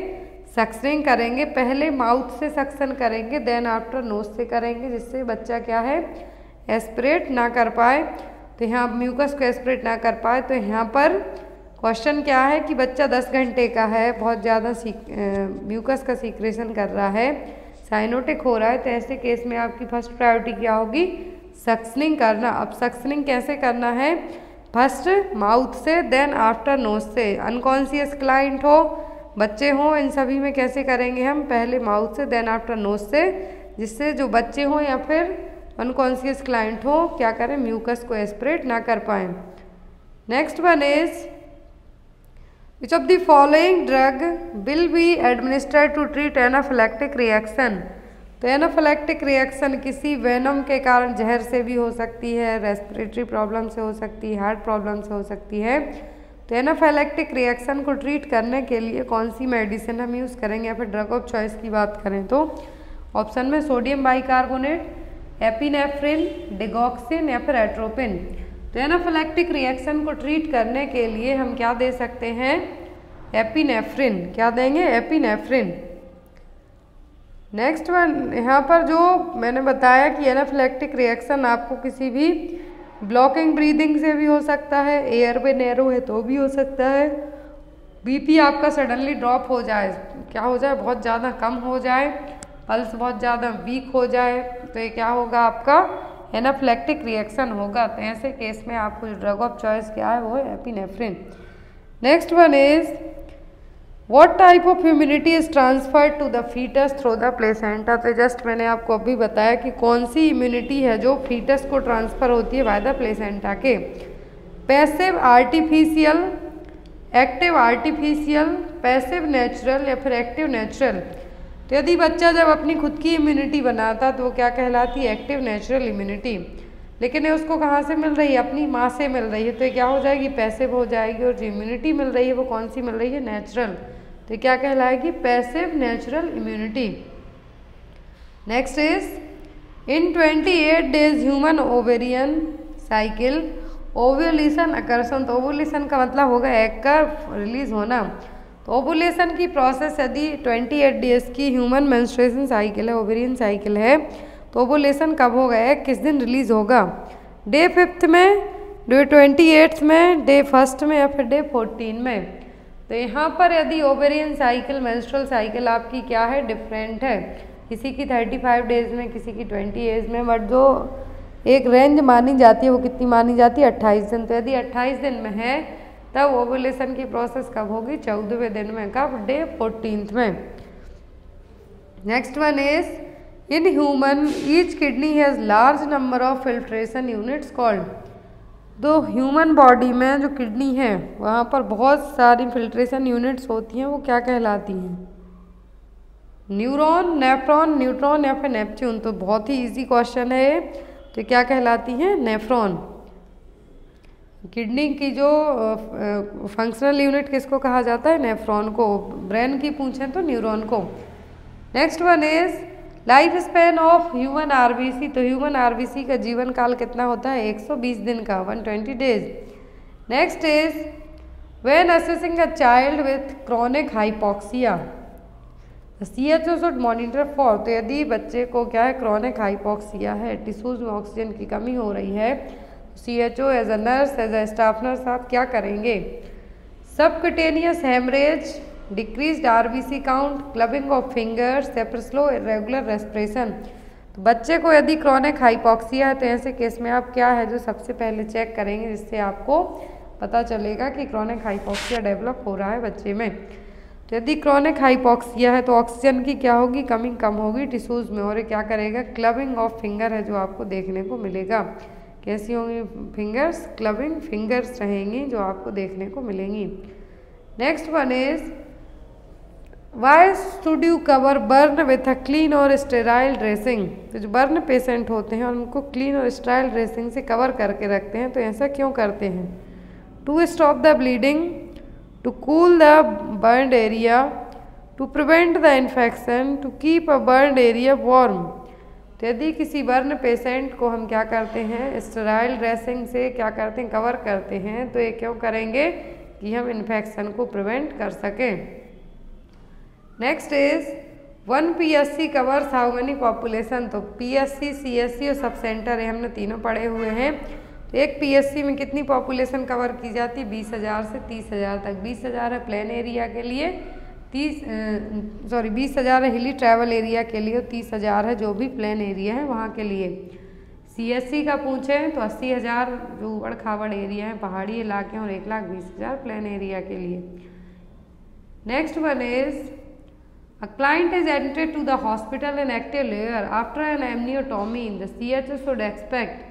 सक्शनिंग करेंगे, पहले माउथ से सक्शन करेंगे, देन आफ्टर नोज से करेंगे, जिससे बच्चा क्या है, एस्पिरेट ना कर पाए। तो यहाँ म्यूकस को एस्पिरेट ना कर पाए, तो यहाँ पर क्वेश्चन क्या है कि बच्चा 10 घंटे का है, बहुत ज़्यादा म्यूकस का सीक्रेशन कर रहा है, साइनोटिक हो रहा है, तो ऐसे केस में आपकी फर्स्ट प्रायोरिटी क्या होगी, सक्शनिंग करना। अब सक्शनिंग कैसे करना है, फर्स्ट माउथ से, देन आफ्टर नोज से। अनकॉन्शियस क्लाइंट हो, बच्चे हों, इन सभी में कैसे करेंगे हम, पहले माउथ से देन आफ्टर नोज से, जिससे जो बच्चे हों या फिर अनकॉन्शियस क्लाइंट हो, क्या करें, म्यूकस को एस्पिरेट ना कर पाएं। Next one is which of the following drug will be administered to treat anaphylactic reaction. तो एनाफिलैक्टिक रिएक्शन किसी वेनम के कारण जहर से भी हो सकती है, रेस्पिरेटरी प्रॉब्लम से हो सकती है, हार्ट प्रॉब्लम से हो सकती है। तो एनाफिलैक्टिक रिएक्शन को ट्रीट करने के लिए कौन सी मेडिसिन हम यूज़ करेंगे, या फिर ड्रग ऑफ चॉइस की बात करें, तो ऑप्शन में सोडियम बाइकार्बोनेट, एपिनेफ्रिन, डिगॉक्सिन, या फिर एट्रोपिन। तो एनाफिलैक्टिक रिएक्शन को ट्रीट करने के लिए हम क्या दे सकते हैं, एपिनेफ्रिन। क्या देंगे? एपिनेफ्रिन। नेक्स्ट वन, यहाँ पर जो मैंने बताया कि एनाफिलैक्टिक रिएक्शन आपको किसी भी ब्लॉकिंग ब्रीदिंग से भी हो सकता है, एयरवे नैरो है तो भी हो सकता है, बीपी आपका सडनली ड्रॉप हो जाए, क्या हो जाए, बहुत ज़्यादा कम हो जाए, पल्स बहुत ज़्यादा वीक हो जाए, तो ये क्या होगा, आपका एनाफिलैक्टिक रिएक्शन होगा। तो ऐसे केस में आपको ड्रग ऑफ चॉइस क्या है, वो है epinephrine. Next one is what type of immunity is transferred to the foetus through the placenta. तो जस्ट मैंने आपको अभी बताया कि कौन सी इम्यूनिटी है जो फीटस को ट्रांसफ़र होती है बाय द प्लेसेंटा के। Passive artificial, active artificial, passive natural, या फिर एक्टिव नेचुरल। तो यदि बच्चा जब अपनी खुद की इम्यूनिटी बनाता तो वो क्या कहलाती है, एक्टिव नेचुरल इम्यूनिटी, लेकिन ये उसको कहाँ से मिल रही है, अपनी माँ से मिल रही है, तो ये क्या हो जाएगी, पैसिव हो जाएगी, और जो इम्यूनिटी मिल रही है वो कौन सी मिल रही है, नेचुरल, तो क्या कहलाएगी, passive natural immunity. Next is in 28 days human ovarian cycle ovulation अकर्सन। तो ओव्यूलेशन का मतलब होगा एग का रिलीज होना, तो ओवुलेशन की प्रोसेस यदि 28 days की ह्यूमन मेंस्ट्रुएशन साइकिल है, ओवेरियन साइकिल है, तो ओवुलेशन कब होगा, किस दिन रिलीज होगा, डे 5 में, डे 28 में, डे 1 में या फिर डे 14 में। तो यहाँ पर यदि ओवेरियन साइकिल, मेंस्ट्रुअल साइकिल आपकी क्या है, डिफरेंट है, किसी की 35 डेज में, किसी की 20 डेज में, बट जो एक रेंज मानी जाती है वो कितनी मानी जाती है, 28 दिन। तो यदि 28 दिन में है तब ओवुलेशन की प्रोसेस कब होगी, 14वें दिन में, कब, डे 14 में। Next one is in human each kidney has large number of filtration units called. तो ह्यूमन बॉडी में जो किडनी है वहाँ पर बहुत सारी फिल्ट्रेशन यूनिट्स होती हैं, वो क्या कहलाती हैं, न्यूरॉन, नेफ्रॉन, न्यूट्रॉन या फिर नेपच्यून। तो बहुत ही इजी क्वेश्चन है, तो क्या कहलाती हैं, नेफ्रॉन। किडनी की जो फंक्शनल यूनिट किसको कहा जाता है, नेफ्रॉन को। ब्रेन की पूछें तो न्यूरॉन को। Next one is life span of human RBC. तो ह्यूमन आरबीसी का जीवन काल कितना होता है, 120 दिन का, 120 days. Next is when assessing a child with chronic hypoxia, CHO should monitor for. तो यदि बच्चे को क्या है, क्रॉनिक हाइपोक्सिया है, टिश्यूज में ऑक्सीजन की कमी हो रही है, CHO as a nurse, as a staff nurse आप क्या करेंगे, subcutaneous haemorrhage, decrease RBC count, clubbing of fingers, slow regular respiration. तो बच्चे को यदि क्रॉनिक हाइपोक्सिया है तो ऐसे केस में आप क्या है जो सबसे पहले चेक करेंगे, जिससे आपको पता चलेगा कि क्रॉनिक हाइपोक्सिया डेवलप हो रहा है बच्चे में। तो यदि क्रॉनिक हाइपोक्सिया है तो ऑक्सीजन की क्या होगी, कमी कम होगी टिश्यूज़ में, और क्या करेगा, क्लबिंग ऑफ फिंगर है जो आपको देखने को मिलेगा। कैसी होंगी फिंगर्स, क्लबिंग फिंगर्स रहेंगी जो आपको देखने को मिलेंगी। Next one is why should you cover burn with a clean और स्टेराइल ड्रेसिंग। तो जो बर्न पेशेंट होते हैं उनको क्लीन और स्टेराइल ड्रेसिंग से कवर करके रखते हैं, तो ऐसा क्यों करते हैं, to stop the bleeding, to cool the burn area, to prevent the infection, to keep a burn area warm. तो यदि किसी बर्न पेशेंट को हम क्या करते हैं, स्टेराइल ड्रेसिंग से क्या करते हैं, कवर करते हैं, तो ये क्यों करेंगे कि हम इन्फेक्शन को प्रिवेंट कर सकें। Next is one PSC covers how many population. तो PSC, CSC और सब सेंटर है, हमने तीनों पढ़े हुए हैं। तो एक PSC में कितनी पॉपुलेशन कवर की जाती है, 20,000 से 30,000 तक। 20,000 है प्लेन एरिया के लिए, 20,000 है हिली ट्रैवल एरिया के लिए, और 30,000 है जो भी प्लेन एरिया है वहाँ के लिए। CSC का पूछें तो 80,000 जो ऊबड़ खाबड़ एरिया है, पहाड़ी इलाके, और 1,20,000 प्लेन एरिया के लिए। Next one is A client is admitted to the hospital in active layer after an amniotomy. The CHO should expect.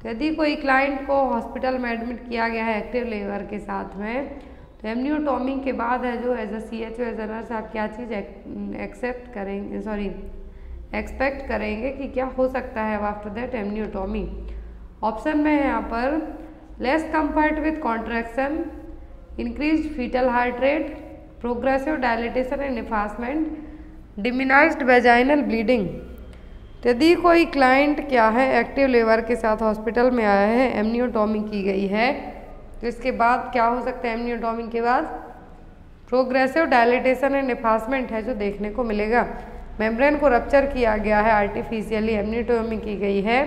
तो यदि कोई क्लाइंट को हॉस्पिटल में एडमिट किया गया है एक्टिव लेबर के साथ में, तो एमनियोटॉमी के बाद है जो as a CHO as a nurse आप क्या चीज़ एक्सपेक्ट करेंगे कि क्या हो सकता है आफ्टर दैट एमनियोटॉमी। ऑप्शन में है यहाँ पर less comfort with contraction, increase foetal heart rate, progressive dilatation and effacement, diminished vaginal bleeding. यदि कोई क्लाइंट क्या है एक्टिव लेबर के साथ हॉस्पिटल में आया है, एमनियोटॉमी की गई है, तो इसके बाद क्या हो सकता है, एमनियोटॉमी के बाद प्रोग्रेसिव डायलिटेशन एंड निफासमेंट है जो देखने को मिलेगा। मेम्ब्रेन को रप्चर किया गया है आर्टिफिशियली, एमनियोटॉमी की गई है,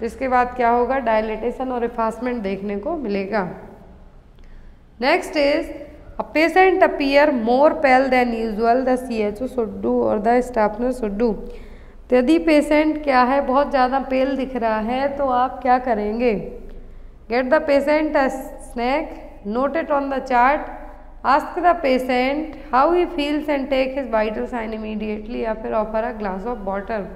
तो इसके बाद क्या होगा, डायलिटेशन और निफासमेंट देखने को मिलेगा। Next is A patient appear more pale than usual, the CHO should do और the staff nurse should do। तो यदि पेशेंट क्या है बहुत ज़्यादा पेल दिख रहा है तो आप क्या करेंगे, get the patient a snack, note it on the chart, ask the patient how he feels and take his vital sign immediately, या फिर offer a glass of water.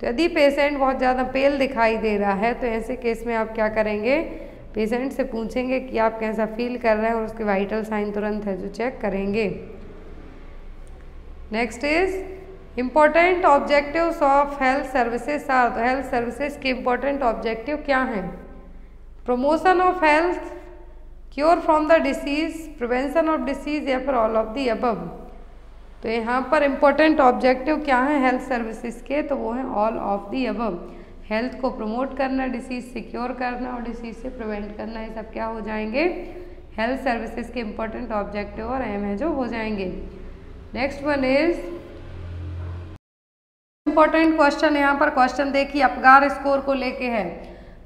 तो यदि पेशेंट बहुत ज़्यादा पेल दिखाई दे रहा है तो ऐसे केस में आप क्या करेंगे, पेशेंट से पूछेंगे कि आप कैसा फील कर रहे हैं, और उसके वाइटल साइन तुरंत है जो चेक करेंगे। Next is important objectives of health services are. तो हेल्थ सर्विसेज के इम्पोर्टेंट ऑब्जेक्टिव क्या हैं, promotion of health, cure from the disease, prevention of disease, या फिर ऑल ऑफ द अबव। तो यहाँ पर इम्पोर्टेंट ऑब्जेक्टिव क्या हैं हेल्थ सर्विसेज के, तो वो हैं all of the above. Health को प्रमोट करना, डिसीज से क्योर करना और डिसीज से प्रिवेंट करना, ये सब क्या हो जाएंगे हेल्थ सर्विसेज के इम्पोर्टेंट ऑब्जेक्टिव और अहम है जो हो जाएंगे। Next one is important question, यहाँ पर क्वेश्चन देखिए अपगार स्कोर को लेके है।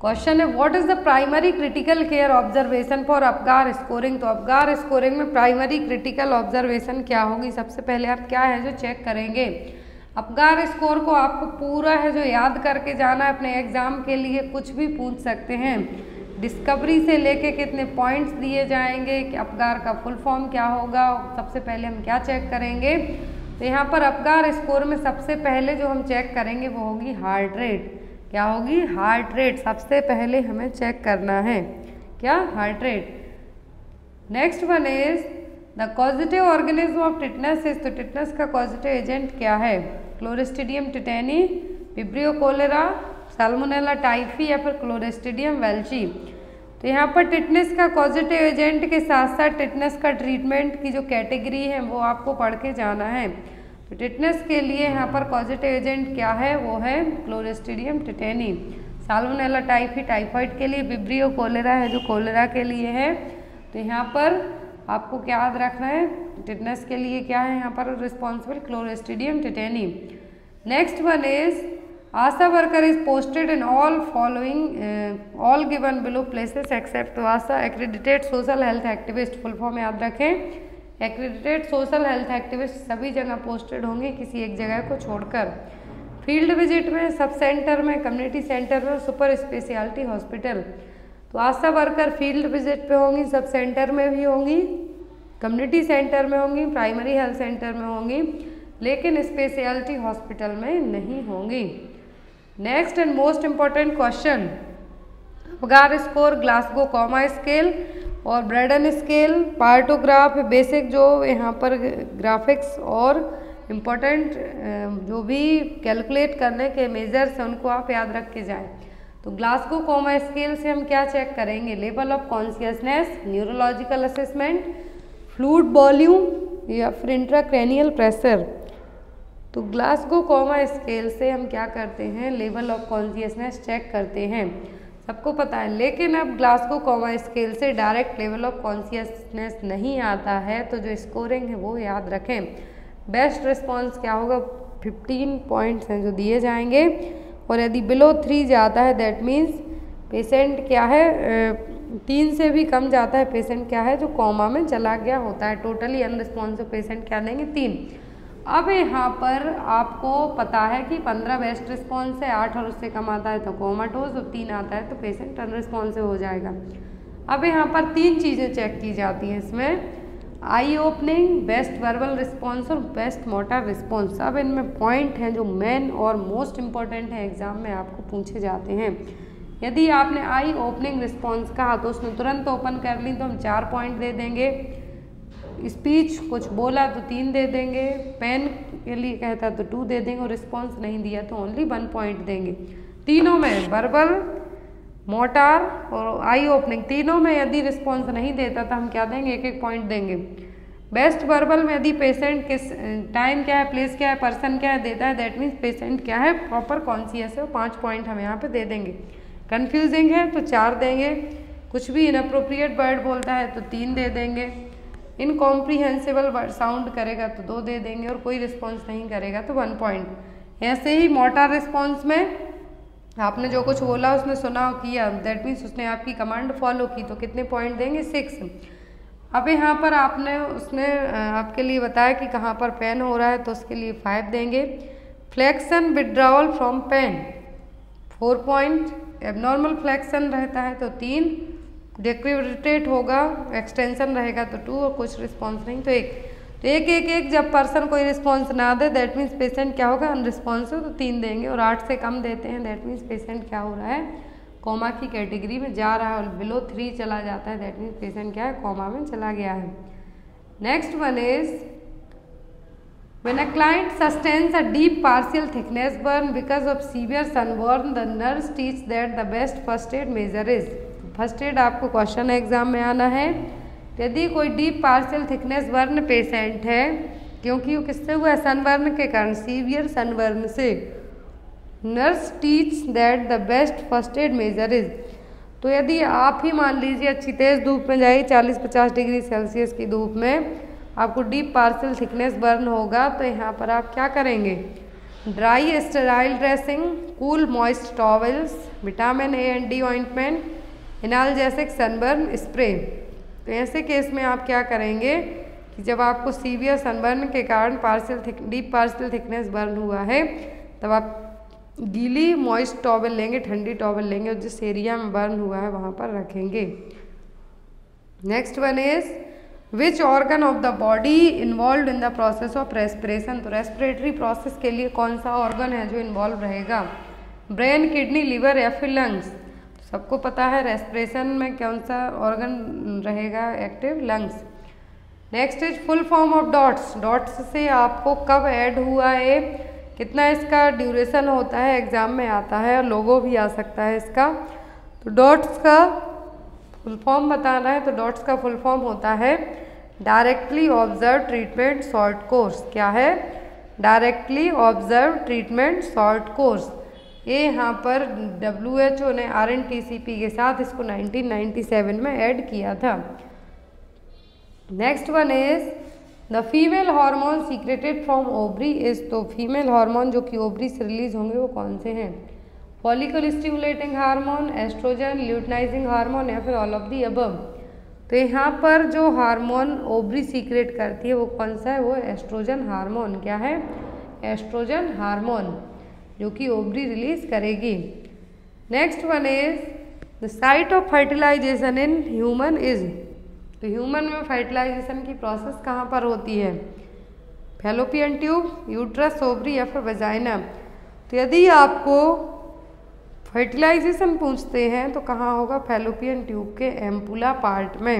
क्वेश्चन है what is the primary critical care observation for Apgar scoring. तो अपगार स्कोरिंग में प्राइमरी क्रिटिकल ऑब्जर्वेशन क्या होगी, सबसे पहले आप क्या है जो चेक करेंगे। अपगार स्कोर को आपको पूरा है जो याद करके जाना है अपने एग्जाम के लिए, कुछ भी पूछ सकते हैं। डिस्कवरी से लेके कितने पॉइंट्स दिए जाएंगे, कि अपगार का फुल फॉर्म क्या होगा, सबसे पहले हम क्या चेक करेंगे। तो यहाँ पर अपगार स्कोर में सबसे पहले जो हम चेक करेंगे वो होगी हार्ट रेट। क्या होगी? हार्ट रेट सबसे पहले हमें चेक करना है, क्या? Heart rate. Next one is the causative organism of tetanus is. तो टिटनेस का कॉजिटिव एजेंट क्या है? Clostridium tetani, Vibrio cholerae, Salmonella typhi या फिर क्लोरिस्टिडियम वेल्ची। तो यहाँ पर टिटनेस का कॉजिटिव एजेंट के साथ साथ टिटनेस का ट्रीटमेंट की जो कैटेगरी है वो आपको पढ़ के जाना है। तो टिटनेस के लिए यहाँ पर कॉजिटिव एजेंट क्या है, वो है Clostridium tetani. Salmonella typhi typhoid के लिए, विब्रियो कोलेरा है जो कोलेरा के लिए है। तो यहाँ पर आपको क्या याद रखना है, टिटनेस के लिए क्या है यहाँ पर responsible, Clostridium tetani. Next one is ASHA worker is posted in all following all given below places except. तो ASHA accredited social health activist, full form याद रखें, एक्रेडिटेड सोशल हेल्थ एक्टिविस्ट सभी जगह पोस्टेड होंगे, किसी एक जगह को छोड़कर। फील्ड विजिट में, सब सेंटर में, कम्युनिटी सेंटर में, सुपर स्पेशलिटी हॉस्पिटल। तो आशा वर्कर फील्ड विजिट पे होंगी, सब सेंटर में भी होंगी, कम्युनिटी सेंटर में होंगी, प्राइमरी हेल्थ सेंटर में होंगी, लेकिन स्पेशलिटी हॉस्पिटल में नहीं होंगी। Next and most important question, Apgar score Glasgow coma scale और ब्रेडन स्केल, पार्टोग्राफ, बेसिक जो यहाँ पर ग्राफिक्स और इम्पोर्टेंट जो भी कैलकुलेट करने के मेजर्स हैं उनको आप याद रख के जाएँ। तो ग्लासगो कॉमा स्केल से हम क्या चेक करेंगे? Level of consciousness, neurological assessment, fluid volume या फिर इंट्राक्रैनियल प्रेशर। तो ग्लासगो कॉमा स्केल से हम क्या करते हैं, लेवल ऑफ कॉन्शियसनेस चेक करते हैं, सबको पता है। लेकिन अब ग्लासगो कॉमा स्केल से डायरेक्ट लेवल ऑफ कॉन्शियसनेस नहीं आता है, तो जो स्कोरिंग है वो याद रखें। बेस्ट रिस्पॉन्स क्या होगा, 15 पॉइंट्स हैं जो दिए जाएंगे, और यदि बिलो 3 जाता है दैट मीन्स पेशेंट क्या है, 3 से भी कम जाता है पेशेंट क्या है जो कॉमा में चला गया होता है। टोटली अनरिस्पॉन्सिव पेशेंट क्या देंगे, 3। अब यहाँ पर आपको पता है कि 15 बेस्ट रिस्पॉन्स है, 8 और उससे कम आता है तो कोमाटोज, और 3 आता है तो पेशेंट अनरिस्पॉन्सिव हो जाएगा। अब यहाँ पर 3 चीज़ें चेक की जाती हैं इसमें, eye opening, best verbal response और बेस्ट मोटर रिस्पॉन्स। अब इनमें पॉइंट हैं जो मेन और मोस्ट इम्पॉर्टेंट हैं, एग्जाम में आपको पूछे जाते हैं। यदि आपने आई ओपनिंग रिस्पॉन्स कहा तो उसने तुरंत ओपन कर ली तो हम 4 पॉइंट दे देंगे। स्पीच कुछ बोला तो 3 दे देंगे, पेन के लिए कहता तो 2 दे देंगे, और रिस्पॉन्स नहीं दिया तो ओनली 1 पॉइंट देंगे। तीनों में वर्बल, मोटार और आई ओपनिंग, तीनों में यदि रिस्पॉन्स नहीं देता तो हम क्या देंगे, 1-1 पॉइंट देंगे। बेस्ट वर्बल में यदि पेशेंट किस टाइम क्या है, प्लेस क्या है, पर्सन क्या है देता है दैट मीन्स पेशेंट क्या है प्रॉपर कॉन्शियस है, 5 पॉइंट हम यहाँ पर दे देंगे। कन्फ्यूजिंग है तो 4 देंगे, कुछ भी इनअप्रोप्रिएट वर्ड बोलता है तो 3 दे देंगे, इनकॉम्प्रीहेंसिबल साउंड करेगा तो 2 दे देंगे, और कोई रिस्पॉन्स नहीं करेगा तो 1 पॉइंट। ऐसे ही मोटर रिस्पॉन्स में आपने जो कुछ बोला उसने सुना किया दैट मीन्स उसने आपकी कमांड फॉलो की तो कितने पॉइंट देंगे, 6। अब यहाँ पर आपने उसने आपके लिए बताया कि कहाँ पर पेन हो रहा है तो उसके लिए 5 देंगे। Flexion withdrawal from pain 4 point, abnormal flexion रहता है तो 3, डेक्रिवरेटेड होगा एक्सटेंशन रहेगा तो 2, और कुछ रिस्पॉन्स नहीं तो 1। तो 1-1-1 जब पर्सन कोई रिस्पॉन्स ना दे दैट मीन्स पेशेंट क्या होगा, अनरिस्पॉन्सिव, तो 3 देंगे, और 8 से कम देते हैं दैट मीन्स पेशेंट क्या हो रहा है, कोमा की कैटेगरी में जा रहा है, और बिलो 3 चला जाता है दैट मीन्स पेशेंट क्या है, कोमा में चला गया है। Next one is When a client sustains a deep partial thickness burn because of severe sunburn, the nurse teaches that the best first aid measure is. First aid आपको question exam में आना है। यदि कोई deep partial thickness burn patient है, क्योंकि वो किससे हुआ है, सनबर्न के कारण, सीवियर सनबर्न से, nurse teach that the best first aid measure is. तो यदि आप ही मान लीजिए अच्छी तेज़ धूप में जाइए 40-50 डिग्री सेल्सियस की धूप में, आपको डीप पार्सल थिकनेस बर्न होगा, तो यहाँ पर आप क्या करेंगे, dry sterile dressing, cool moist towels, vitamin A and D ointment, analgesic sunburn spray. तो ऐसे केस में आप क्या करेंगे कि जब आपको सीवियर सनबर्न के कारण डीप पार्सल थिकनेस बर्न हुआ है, तब आप गीली मॉइस्ट टॉवेल लेंगे, ठंडी टॉवेल लेंगे और जिस एरिया में बर्न हुआ है वहाँ पर रखेंगे। Next one is which organ of the body involve in the process of respiration. तो रेस्पिरेटरी प्रोसेस के लिए कौन सा ऑर्गन है जो इन्वॉल्व रहेगा, ब्रेन, किडनी, लीवर या फिर लंग्स। सबको पता है रेस्पिरेशन में कौन सा ऑर्गन रहेगा active, lungs. Next is full form of DOTS. DOTS से आपको कब ऐड हुआ है, कितना इसका ड्यूरेशन होता है, एग्ज़ाम में आता है और लोगो भी आ सकता है इसका। तो डॉट्स का फुल फॉर्म बताना है, तो डॉट्स का फुल फॉर्म होता है directly observe treatment short course. क्या है, directly observe treatment short course. ये यहाँ पर WHO ने RNTCP के साथ इसको 1997 में ऐड किया था। Next one is the female hormone secreted from ovary is. तो फीमेल हार्मोन जो कि ओवरी से रिलीज होंगे वो कौन से हैं, follicle stimulating hormone, oestrogen, luteinising hormone या फिर ऑल ऑफ दी अबव। तो यहाँ पर जो हार्मोन ओवरी सीक्रेट करती है वो कौन सा है, वो एस्ट्रोजन हार्मोन। क्या है, एस्ट्रोजन हार्मोन जो कि ओवरी रिलीज करेगी। Next one is the site of fertilisation in human is. तो ह्यूमन में फर्टिलाइजेशन की प्रोसेस कहाँ पर होती है, फैलोपियन ट्यूब, यूट्रस, ओवरी या फिर वजाइना। तो यदि आपको फर्टिलाइजेशन पूछते हैं तो कहाँ होगा, फैलोपियन ट्यूब के एम्पुला पार्ट में।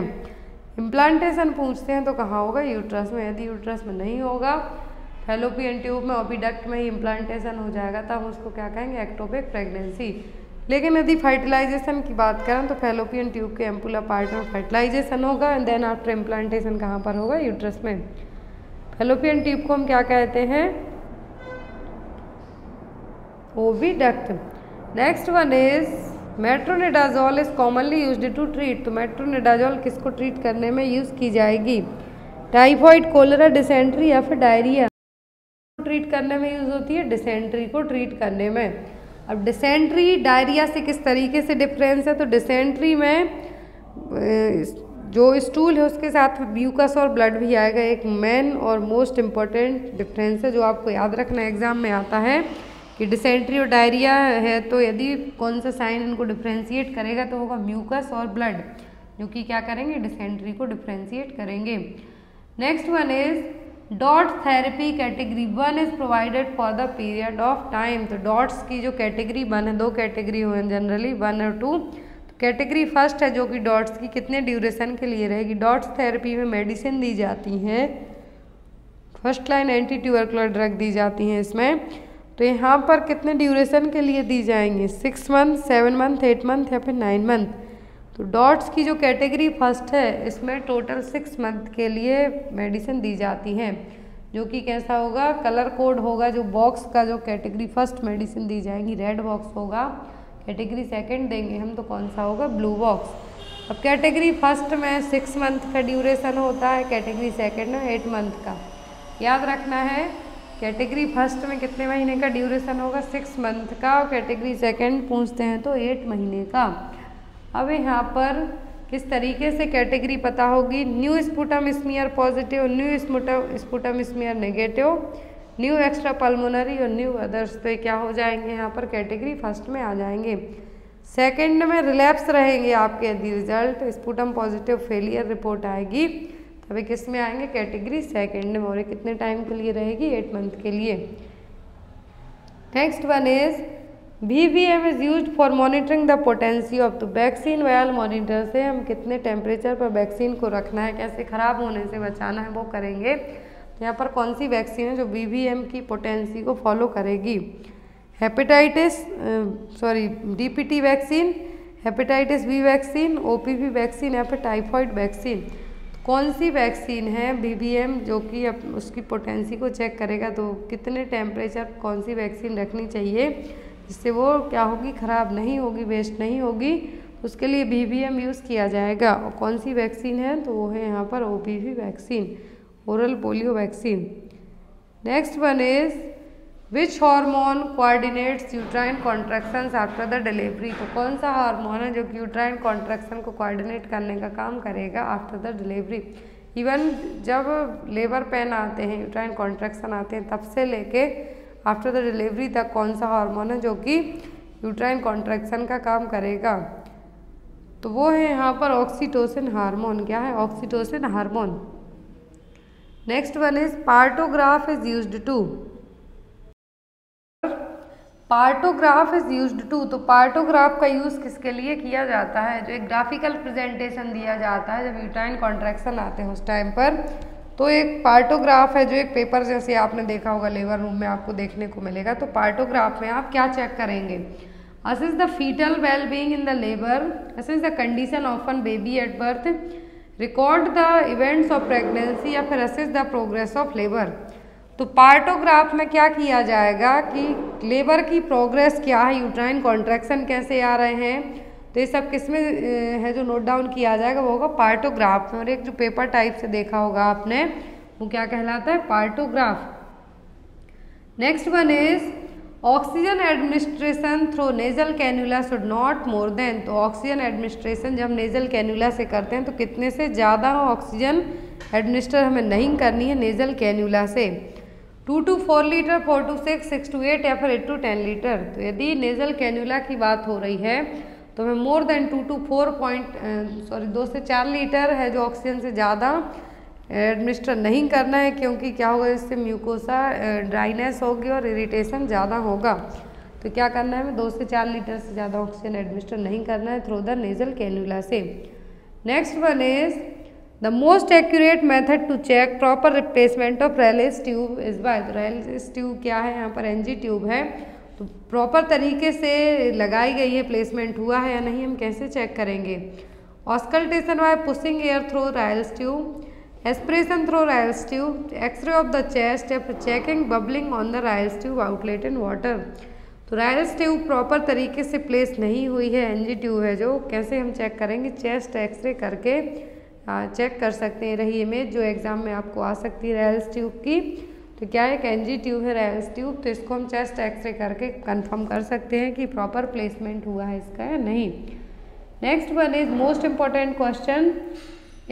इम्प्लांटेशन पूछते हैं तो कहाँ होगा, यूट्रस में। यदि यूट्रस में नहीं होगा, फैलोपियन ट्यूब में, ओविडक्ट में ही इम्प्लांटेशन हो जाएगा, तब हम उसको क्या कहेंगे, एक्टोपिक प्रेगनेंसी। लेकिन यदि फर्टिलाइजेशन की बात करें तो फैलोपियन ट्यूब के एम्पुला पार्ट में फर्टिलाइजेशन होगा एंड देन आफ्टर इम्प्लांटेशन कहाँ पर होगा, यूट्रस में। फैलोपियन ट्यूब को हम क्या कहते हैं, oviduct. Next one is metronidazole is commonly used to treat. तो मेट्रोनिडाजोल किसको ट्रीट करने में यूज़ की जाएगी, टाइफॉइड, कोलेरा, डिसेंट्री या फिर डायरिया। ट्रीट करने में यूज़ होती है, डिसेंट्री को ट्रीट करने में। अब डिसेंट्री डायरिया से किस तरीके से डिफरेंस है, तो डिसेंट्री में जो स्टूल है उसके साथ म्यूकस और ब्लड भी आएगा, एक मेन और मोस्ट इम्पॉर्टेंट डिफरेंस है जो आपको याद रखना एग्ज़ाम में आता है कि डिसेंट्री और डायरिया है तो यदि कौन सा साइन इनको डिफ्रेंशिएट करेगा तो होगा म्यूकस और ब्लड, जो कि क्या करेंगे, डिसेंट्री को डिफ्रेंशिएट करेंगे। Next one is DOT therapy category 1 is provided for the period of time. तो डॉट्स की जो कैटेगरी 1 है, दो कैटेगरी हुए हैं जनरली, 1 और 2। तो कैटेगरी फर्स्ट है जो कि डॉट्स की कितने ड्यूरेशन के लिए रहेगी। डॉट्स थेरेपी में मेडिसिन दी जाती हैं, first line anti tubercular drug दी जाती हैं इसमें। तो यहाँ पर कितने ड्यूरेशन के लिए दी जाएंगी, 6 मंथ, 7 मंथ, 8 मंथ या फिर 9 मंथ। तो डॉट्स की जो कैटेगरी फर्स्ट है इसमें टोटल 6 मंथ के लिए मेडिसिन दी जाती है, जो कि कैसा होगा, कलर कोड होगा, जो बॉक्स का जो कैटेगरी फर्स्ट मेडिसिन दी जाएगी रेड बॉक्स होगा, कैटेगरी सेकंड देंगे हम तो कौन सा होगा, ब्लू बॉक्स। अब कैटेगरी फर्स्ट में 6 मंथ का ड्यूरेशन होता है, कैटेगरी सेकंड में 8 मंथ का। याद रखना है कैटेगरी फर्स्ट में कितने महीने का ड्यूरेशन होगा, 6 मंथ का, और कैटेगरी सेकेंड पूछते हैं तो 8 महीने का। अब यहाँ पर किस तरीके से कैटेगरी पता होगी, new sputum smear positive, new sputum smear negative, new extra pulmonary और न्यू अदर्स। तो ये क्या हो जाएंगे, यहाँ पर कैटेगरी फर्स्ट में आ जाएंगे। सेकंड में रिलैप्स रहेंगे आपके, यदि result sputum positive failure report आएगी तभी किस में आएंगे, कैटेगरी सेकेंड में। और कितने टाइम के लिए रहेगी, 8 मंथ के लिए। Next one is VVM is use for monitoring the potency of. तो वैक्सीन वायल मॉनिटर से हम कितने टेम्परेचर पर वैक्सीन को रखना है, कैसे ख़राब होने से बचाना है, वो करेंगे। तो यहाँ पर कौन सी वैक्सीन है जो VVM की पोटेंसी को फॉलो करेगी, DPT vaccine, hepatitis B vaccine, OPV vaccine या फिर टाइफॉइड वैक्सीन। तो कौन सी वैक्सीन है VVM जो कि उसकी पोटेंसी को चेक करेगा, तो कितने टेम्परेचर कौन सी वैक्सीन रखनी चाहिए जिससे वो क्या होगी, ख़राब नहीं होगी, वेस्ट नहीं होगी उसके लिए BBM यूज़ किया जाएगा। और कौन सी वैक्सीन है तो वो है यहाँ पर OPV vaccine, oral polio vaccine. Next one is which hormone coordinates uterine contractions after the delivery. तो कौन सा हार्मोन है जो कि यूट्राइन कॉन्ट्रैक्शन को कोऑर्डिनेट करने का काम करेगा आफ्टर द डिलीवरी। इवन जब लेबर पेन आते हैं, यूट्राइन कॉन्ट्रैक्शन आते हैं, तब से लेके आफ्टर द डिलीवरी तक कौन सा हार्मोन है जो कि यूट्राइन कॉन्ट्रैक्शन का काम करेगा, तो वो है यहाँ पर ऑक्सीटोसिन हार्मोन। क्या है? Oxytocin hormone. Next one is partograph is used to, partograph is used to. तो पार्टोग्राफ का यूज़ किसके लिए किया जाता है? जो एक ग्राफिकल प्रेजेंटेशन दिया जाता है जब यूट्राइन कॉन्ट्रैक्शन आते हैं उस टाइम पर, तो एक पार्टोग्राफ है जो एक पेपर जैसे आपने देखा होगा लेबर रूम में आपको देखने को मिलेगा। तो पार्टोग्राफ में आप क्या चेक करेंगे? Assess the fetal well-being in the labor, assess the condition of an baby at birth, record the events of pregnancy या फिर assess the progress of labor। तो पार्टोग्राफ में क्या किया जाएगा कि लेबर की प्रोग्रेस क्या है, यूट्राइन कॉन्ट्रैक्शन कैसे आ रहे हैं, तो ये सब किस में है जो नोट डाउन किया जाएगा वो होगा पार्टोग्राफ में। और एक जो पेपर टाइप से देखा होगा आपने वो क्या कहलाता है? Partograph. Next one is oxygen administration through nasal cannula should not more than. तो ऑक्सीजन एडमिनिस्ट्रेशन जब हम नेजल कैनुला से करते हैं तो कितने से ज़्यादा ऑक्सीजन एडमिनिस्टर हमें नहीं करनी है नेजल कैनुला से। 2 to 4 लीटर, 4 to 6, 6 to 8 या फिर 8 to 10 लीटर। तो यदि नेजल कैनुला की बात हो रही है तो हमें मोर देन 2 से 4 लीटर है जो ऑक्सीजन से ज़्यादा एडमिनिस्टर नहीं करना है, क्योंकि क्या होगा इससे म्यूकोसा ड्राइनेस होगी और इरिटेशन ज़्यादा होगा। तो क्या करना है हमें? 2 से 4 लीटर से ज़्यादा ऑक्सीजन एडमिनिस्टर नहीं करना है थ्रू द नेजल कैनुला से। Next one is the most accurate method to check proper replacement of Ryle's tube is by. तो रेलिस ट्यूब क्या है? यहाँ पर NG ट्यूब है, तो प्रॉपर तरीके से लगाई गई है, प्लेसमेंट हुआ है या नहीं हम कैसे चेक करेंगे? Auscultation by pushing air through Ryle's tube, aspiration through Ryle's tube, x ray of the chest या फिर checking bubbling on the Ryle's tube outlet in water. तो राइल्स ट्यूब प्रॉपर तरीके से प्लेस नहीं हुई है, NG ट्यूब है जो, कैसे हम चेक करेंगे? चेस्ट एक्सरे करके चेक कर सकते हैं। रही इमेज जो एग्जाम में आपको आ सकती है राइल्स ट्यूब की, तो क्या एक NG ट्यूब है राइल्स ट्यूब, तो इसको हम चेस्ट एक्सरे करके कन्फर्म कर सकते हैं कि प्रॉपर प्लेसमेंट हुआ है इसका या नहीं। Next one is most important question,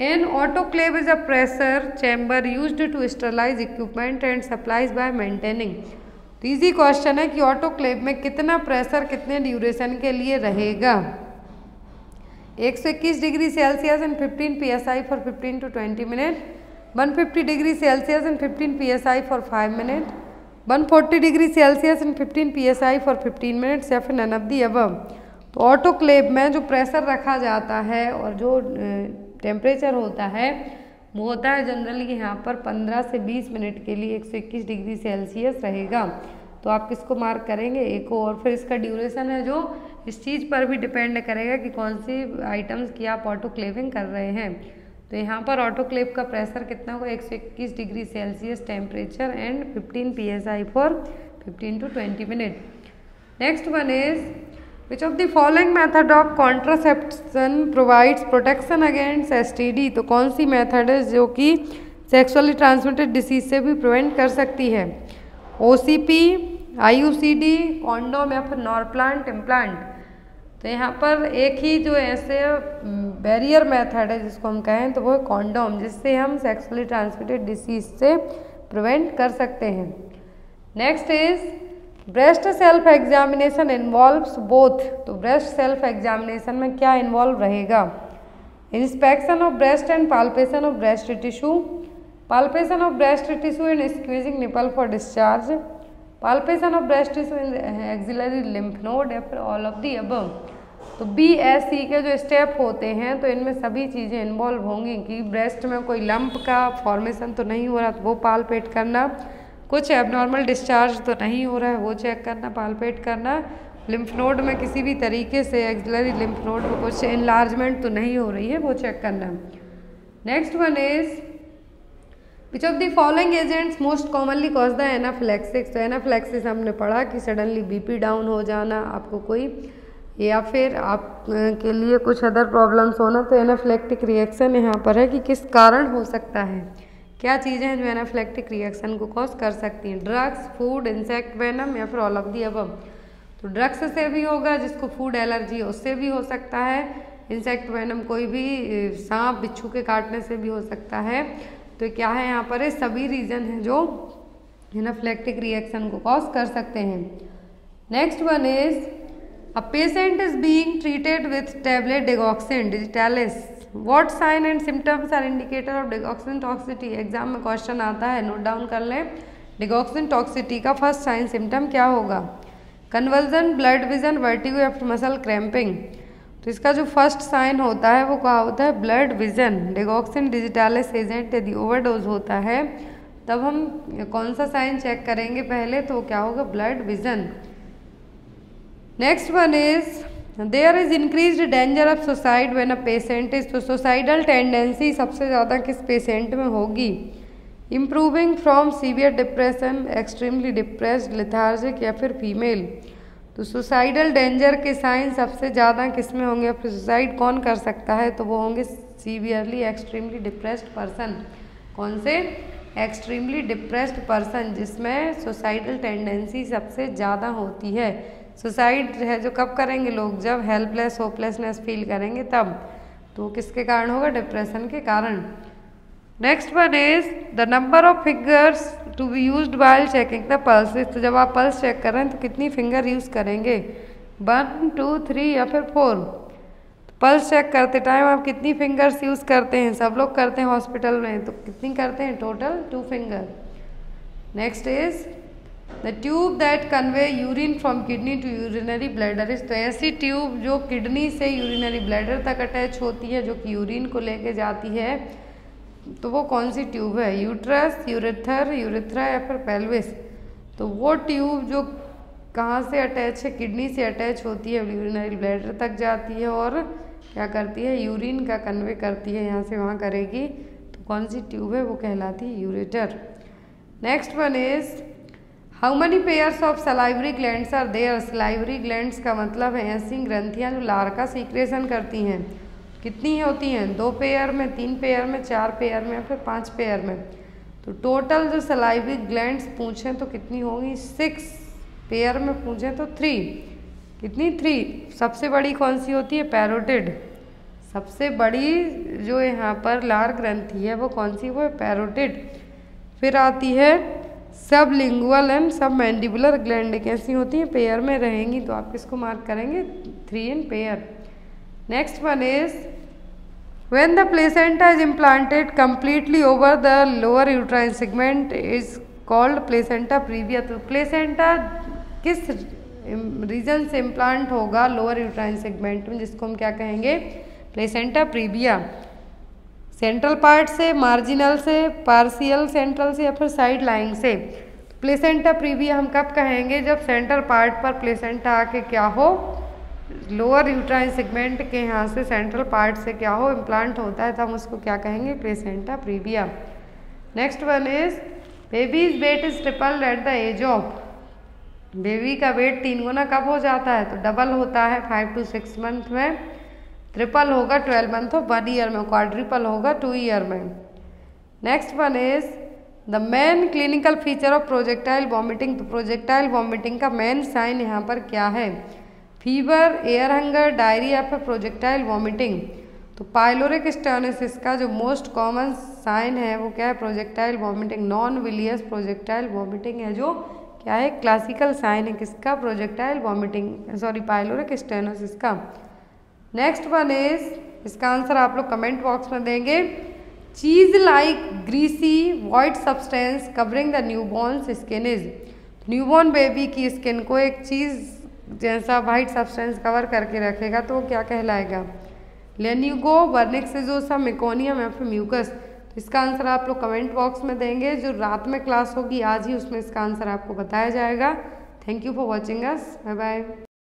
an autoclave is a pressure chamber used to sterilize equipment and supplies by maintaining। तो इजी क्वेश्चन है कि ऑटोक्लेव में कितना प्रेशर कितने ड्यूरेशन के लिए रहेगा। 121 degree Celsius and 15 PSI for 15 to 20 minute, 150 degree Celsius and 15 PSI for 5 minute, 140 degree Celsius and 15 PSI for 15 minutes या फिर none of the above। तो ऑटोक्लेव में जो प्रेशर रखा जाता है और जो टेम्परेचर होता है वो होता है जनरली यहाँ पर 15 से 20 मिनट के लिए 121 डिग्री सेल्सियस रहेगा। तो आप किसको मार्क करेंगे? ए को। और फिर इसका ड्यूरेशन है जो इस चीज़ पर भी डिपेंड करेगा कि कौन सी आइटम्स की आप ऑटोक्लेविंग कर रहे हैं। तो यहाँ पर ऑटोक्लेव का प्रेशर कितना होगा? 121 degree Celsius temperature and 15 PSI for 15 to 20 minute. Next one is Which of the following method of contraception provides protection against STD? तो कौन सी मेथड है जो कि सेक्सुअली ट्रांसमिटेड डिसीज से भी प्रिवेंट कर सकती है? OCP, IUCD, कॉन्डोम या फिर नॉरप्लांट इम्प्लांट। तो यहाँ पर एक ही जो ऐसे बैरियर मेथड है जिसको हम कहें तो वो है कॉन्डोम, जिससे हम सेक्सुअली ट्रांसमिटेड डिसीज से प्रिवेंट कर सकते हैं। Next is breast self examination involves both. तो ब्रेस्ट सेल्फ एग्जामिनेशन में क्या इन्वॉल्व रहेगा? Inspection of breast and palpation of breast tissue, palpation of breast tissue and squeezing nipple for discharge, palpation of breast tissue and axillary lymph node या फिर all of the above. तो BSC के जो step होते हैं तो इनमें सभी चीज़ें इन्वॉल्व होंगी कि ब्रेस्ट में कोई लंप का फॉर्मेशन तो नहीं हो रहा तो वो पाल्पेट करना, कुछ एबनॉर्मल डिस्चार्ज तो नहीं हो रहा है वो चेक करना, पाल्पेट करना, लिम्फ नोड में किसी भी तरीके से एक्सिलरी लिम्फ नोड में कुछ एनलार्जमेंट तो नहीं हो रही है वो चेक करना। Next one is which of the following agents most commonly cause the anaphylaxis. तो एनाफिलैक्सिस हमने पढ़ा कि सडनली BP डाउन हो जाना, आपको कोई या फिर आप के लिए कुछ अदर प्रॉब्लम्स होना, तो एनाफिलैक्टिक रिएक्शन यहाँ पर है कि किस कारण हो सकता है, क्या चीज़ें हैं जो एनाफिलैक्टिक रिएक्शन को कॉज कर सकती हैं, ड्रग्स, फूड, इंसेक्ट वेनम या फिर ऑल ऑफ दी अबव। तो ड्रग्स से भी होगा, जिसको फूड एलर्जी है उससे भी हो सकता है, इंसेक्ट वेनम कोई भी सांप बिच्छू के काटने से भी हो सकता है। तो क्या है यहाँ पर, सभी रीज़न हैं जो एनाफिलैक्टिक रिएक्शन को कॉज कर सकते हैं। Next one is A patient is being treated with tablet Digoxin digitalis. What sign and symptoms are indicator of Digoxin toxicity? Exam में क्वेश्चन आता है, नोट डाउन कर लें। Digoxin toxicity का फर्स्ट साइन सिम्टम क्या होगा? कन्वल्जन, ब्लड विजन, वर्टिगो या फिर मसल क्रैम्पिंग। तो इसका जो फर्स्ट साइन होता है वो क्या होता है? Blurred vision. Digoxin digitalis agent यदि ओवरडोज होता है तब हम कौन सा साइन चेक करेंगे पहले, तो क्या होगा? Blurred vision. Next one is there is increase danger of suicide when a patient is. तो सुसाइडल टेंडेंसी सबसे ज़्यादा किस पेशेंट में होगी? Improving from severe depression, extremely depressed, lethargic या फिर फीमेल। तो सुसाइडल डेंजर के साइन सबसे ज़्यादा किस में होंगे? फिर सुसाइड कौन कर सकता है? तो वो होंगे सीवियरली एक्सट्रीमली डिप्रेस्ड पर्सन। कौन से? एक्सट्रीमली डिप्रेस्ड पर्सन, जिसमें सुसाइडल टेंडेंसी सबसे ज़्यादा होती है। सुसाइड है जो कब करेंगे लोग? जब हेल्पलेस, होपलेसनेस फील करेंगे तब। तो किसके कारण होगा? डिप्रेशन के कारण। Next one is the number of fingers to be used while checking the pulses. तो जब आप पल्स चेक करें तो कितनी फिंगर यूज़ करेंगे? 1, 2, 3 या फिर 4। पल्स चेक करते टाइम आप कितनी फिंगर्स यूज़ करते हैं? सब लोग करते हैं हॉस्पिटल में, तो कितनी करते हैं? Total 2 finger. Next is the tube that convey urine from kidney to urinary bladder is. तो ऐसी ट्यूब जो किडनी से यूरिनरी ब्लैडर तक अटैच होती है, जो कि यूरिन को लेके जाती है, तो वो कौन सी ट्यूब है? यूट्रस, यूरेथर, यूरेथ्रा या फिर पेल्विस। तो वो ट्यूब जो कहाँ से अटैच है? किडनी से अटैच होती है, यूरिनरी ब्लैडर तक जाती है और क्या करती है? यूरिन का कन्वे करती है, यहाँ से वहाँ करेगी। तो कौन सी ट्यूब है? वो कहलाती है ureter. Next one is how many pairs of salivary glands are there. Salivary glands का मतलब है ऐसी ग्रंथियाँ जो लार्का सीक्रेशन करती हैं। कितनी होती हैं? 2 पेयर में, 3 पेयर में, 4 पेयर में, फिर 5 पेयर में। तो टोटल जो सलाइवरी ग्लैंड्स पूछें तो कितनी होगी? 6 पेयर में पूछें तो 3। कितनी? 3। सबसे बड़ी कौन सी होती है? पैरोटिड। सबसे बड़ी जो यहाँ पर लार ग्रंथि है वो कौन सी? वो है पैरोटिड। फिर आती है sublingual and submandibular gland. कैसी होती हैं? पेयर में रहेंगी। तो आप किसको मार्क करेंगे? 3 in pair. Next one is when the placenta is implanted completely over the lower uterine segment is called placenta previa. तो प्लेसेंटा किस रीजन से इम्प्लांट होगा लोअर यूट्राइन सेगमेंट में, जिसको हम क्या कहेंगे? Placenta previa. सेंट्रल पार्ट से, मार्जिनल से, पार्शियल सेंट्रल से या फिर साइड लाइन से। प्लेसेंटा प्रीविया हम कब कहेंगे? जब सेंट्रल पार्ट पर प्लेसेंटा आके क्या हो? लोअर यूट्राइन सेगमेंट के यहाँ से सेंट्रल पार्ट से क्या हो? इम्प्लांट होता है, तो हम उसको क्या कहेंगे? Placenta previa. Next one is babies weight is triple at the age of. Baby का वेट 3 गुना कब हो जाता है? तो डबल होता है 5 to 6 मंथ में, ट्रिपल होगा 12 मंथ ऑफ 1 ईयर में, क्वाड्रिपल होगा 2 ईयर में। Next one is the main clinical feature of projectile vomiting. तो प्रोजेक्टाइल वॉमिटिंग का मेन साइन यहाँ पर क्या है? फीवर, एयर हंगर, डायरिया या फिर प्रोजेक्टाइल वॉमिटिंग। तो पाइलोरिक स्टेनोसिस का जो मोस्ट कॉमन साइन है वो क्या है? Projectile vomiting. Non bilious projectile vomiting है जो क्या है? क्लासिकल साइन है किसका? Projectile vomiting, sorry pyloric stenosis का। नेक्स्ट वन इज, इसका आंसर आप लोग कमेंट बॉक्स में देंगे। Cheese like greasy white substance covering the newborn skin is. Newborn baby की स्किन को एक चीज़ जैसा वाइट सब्सटेंस कवर करके रखेगा, तो वो क्या कहलाएगा? लेन्यूगो, वर्निक्सिजोसा, मिकोनियम या फिर म्यूकस। तो इसका आंसर आप लोग कमेंट बॉक्स में देंगे। जो रात में क्लास होगी आज ही, उसमें इसका आंसर आपको बताया जाएगा। Thank you for watching us, bye bye.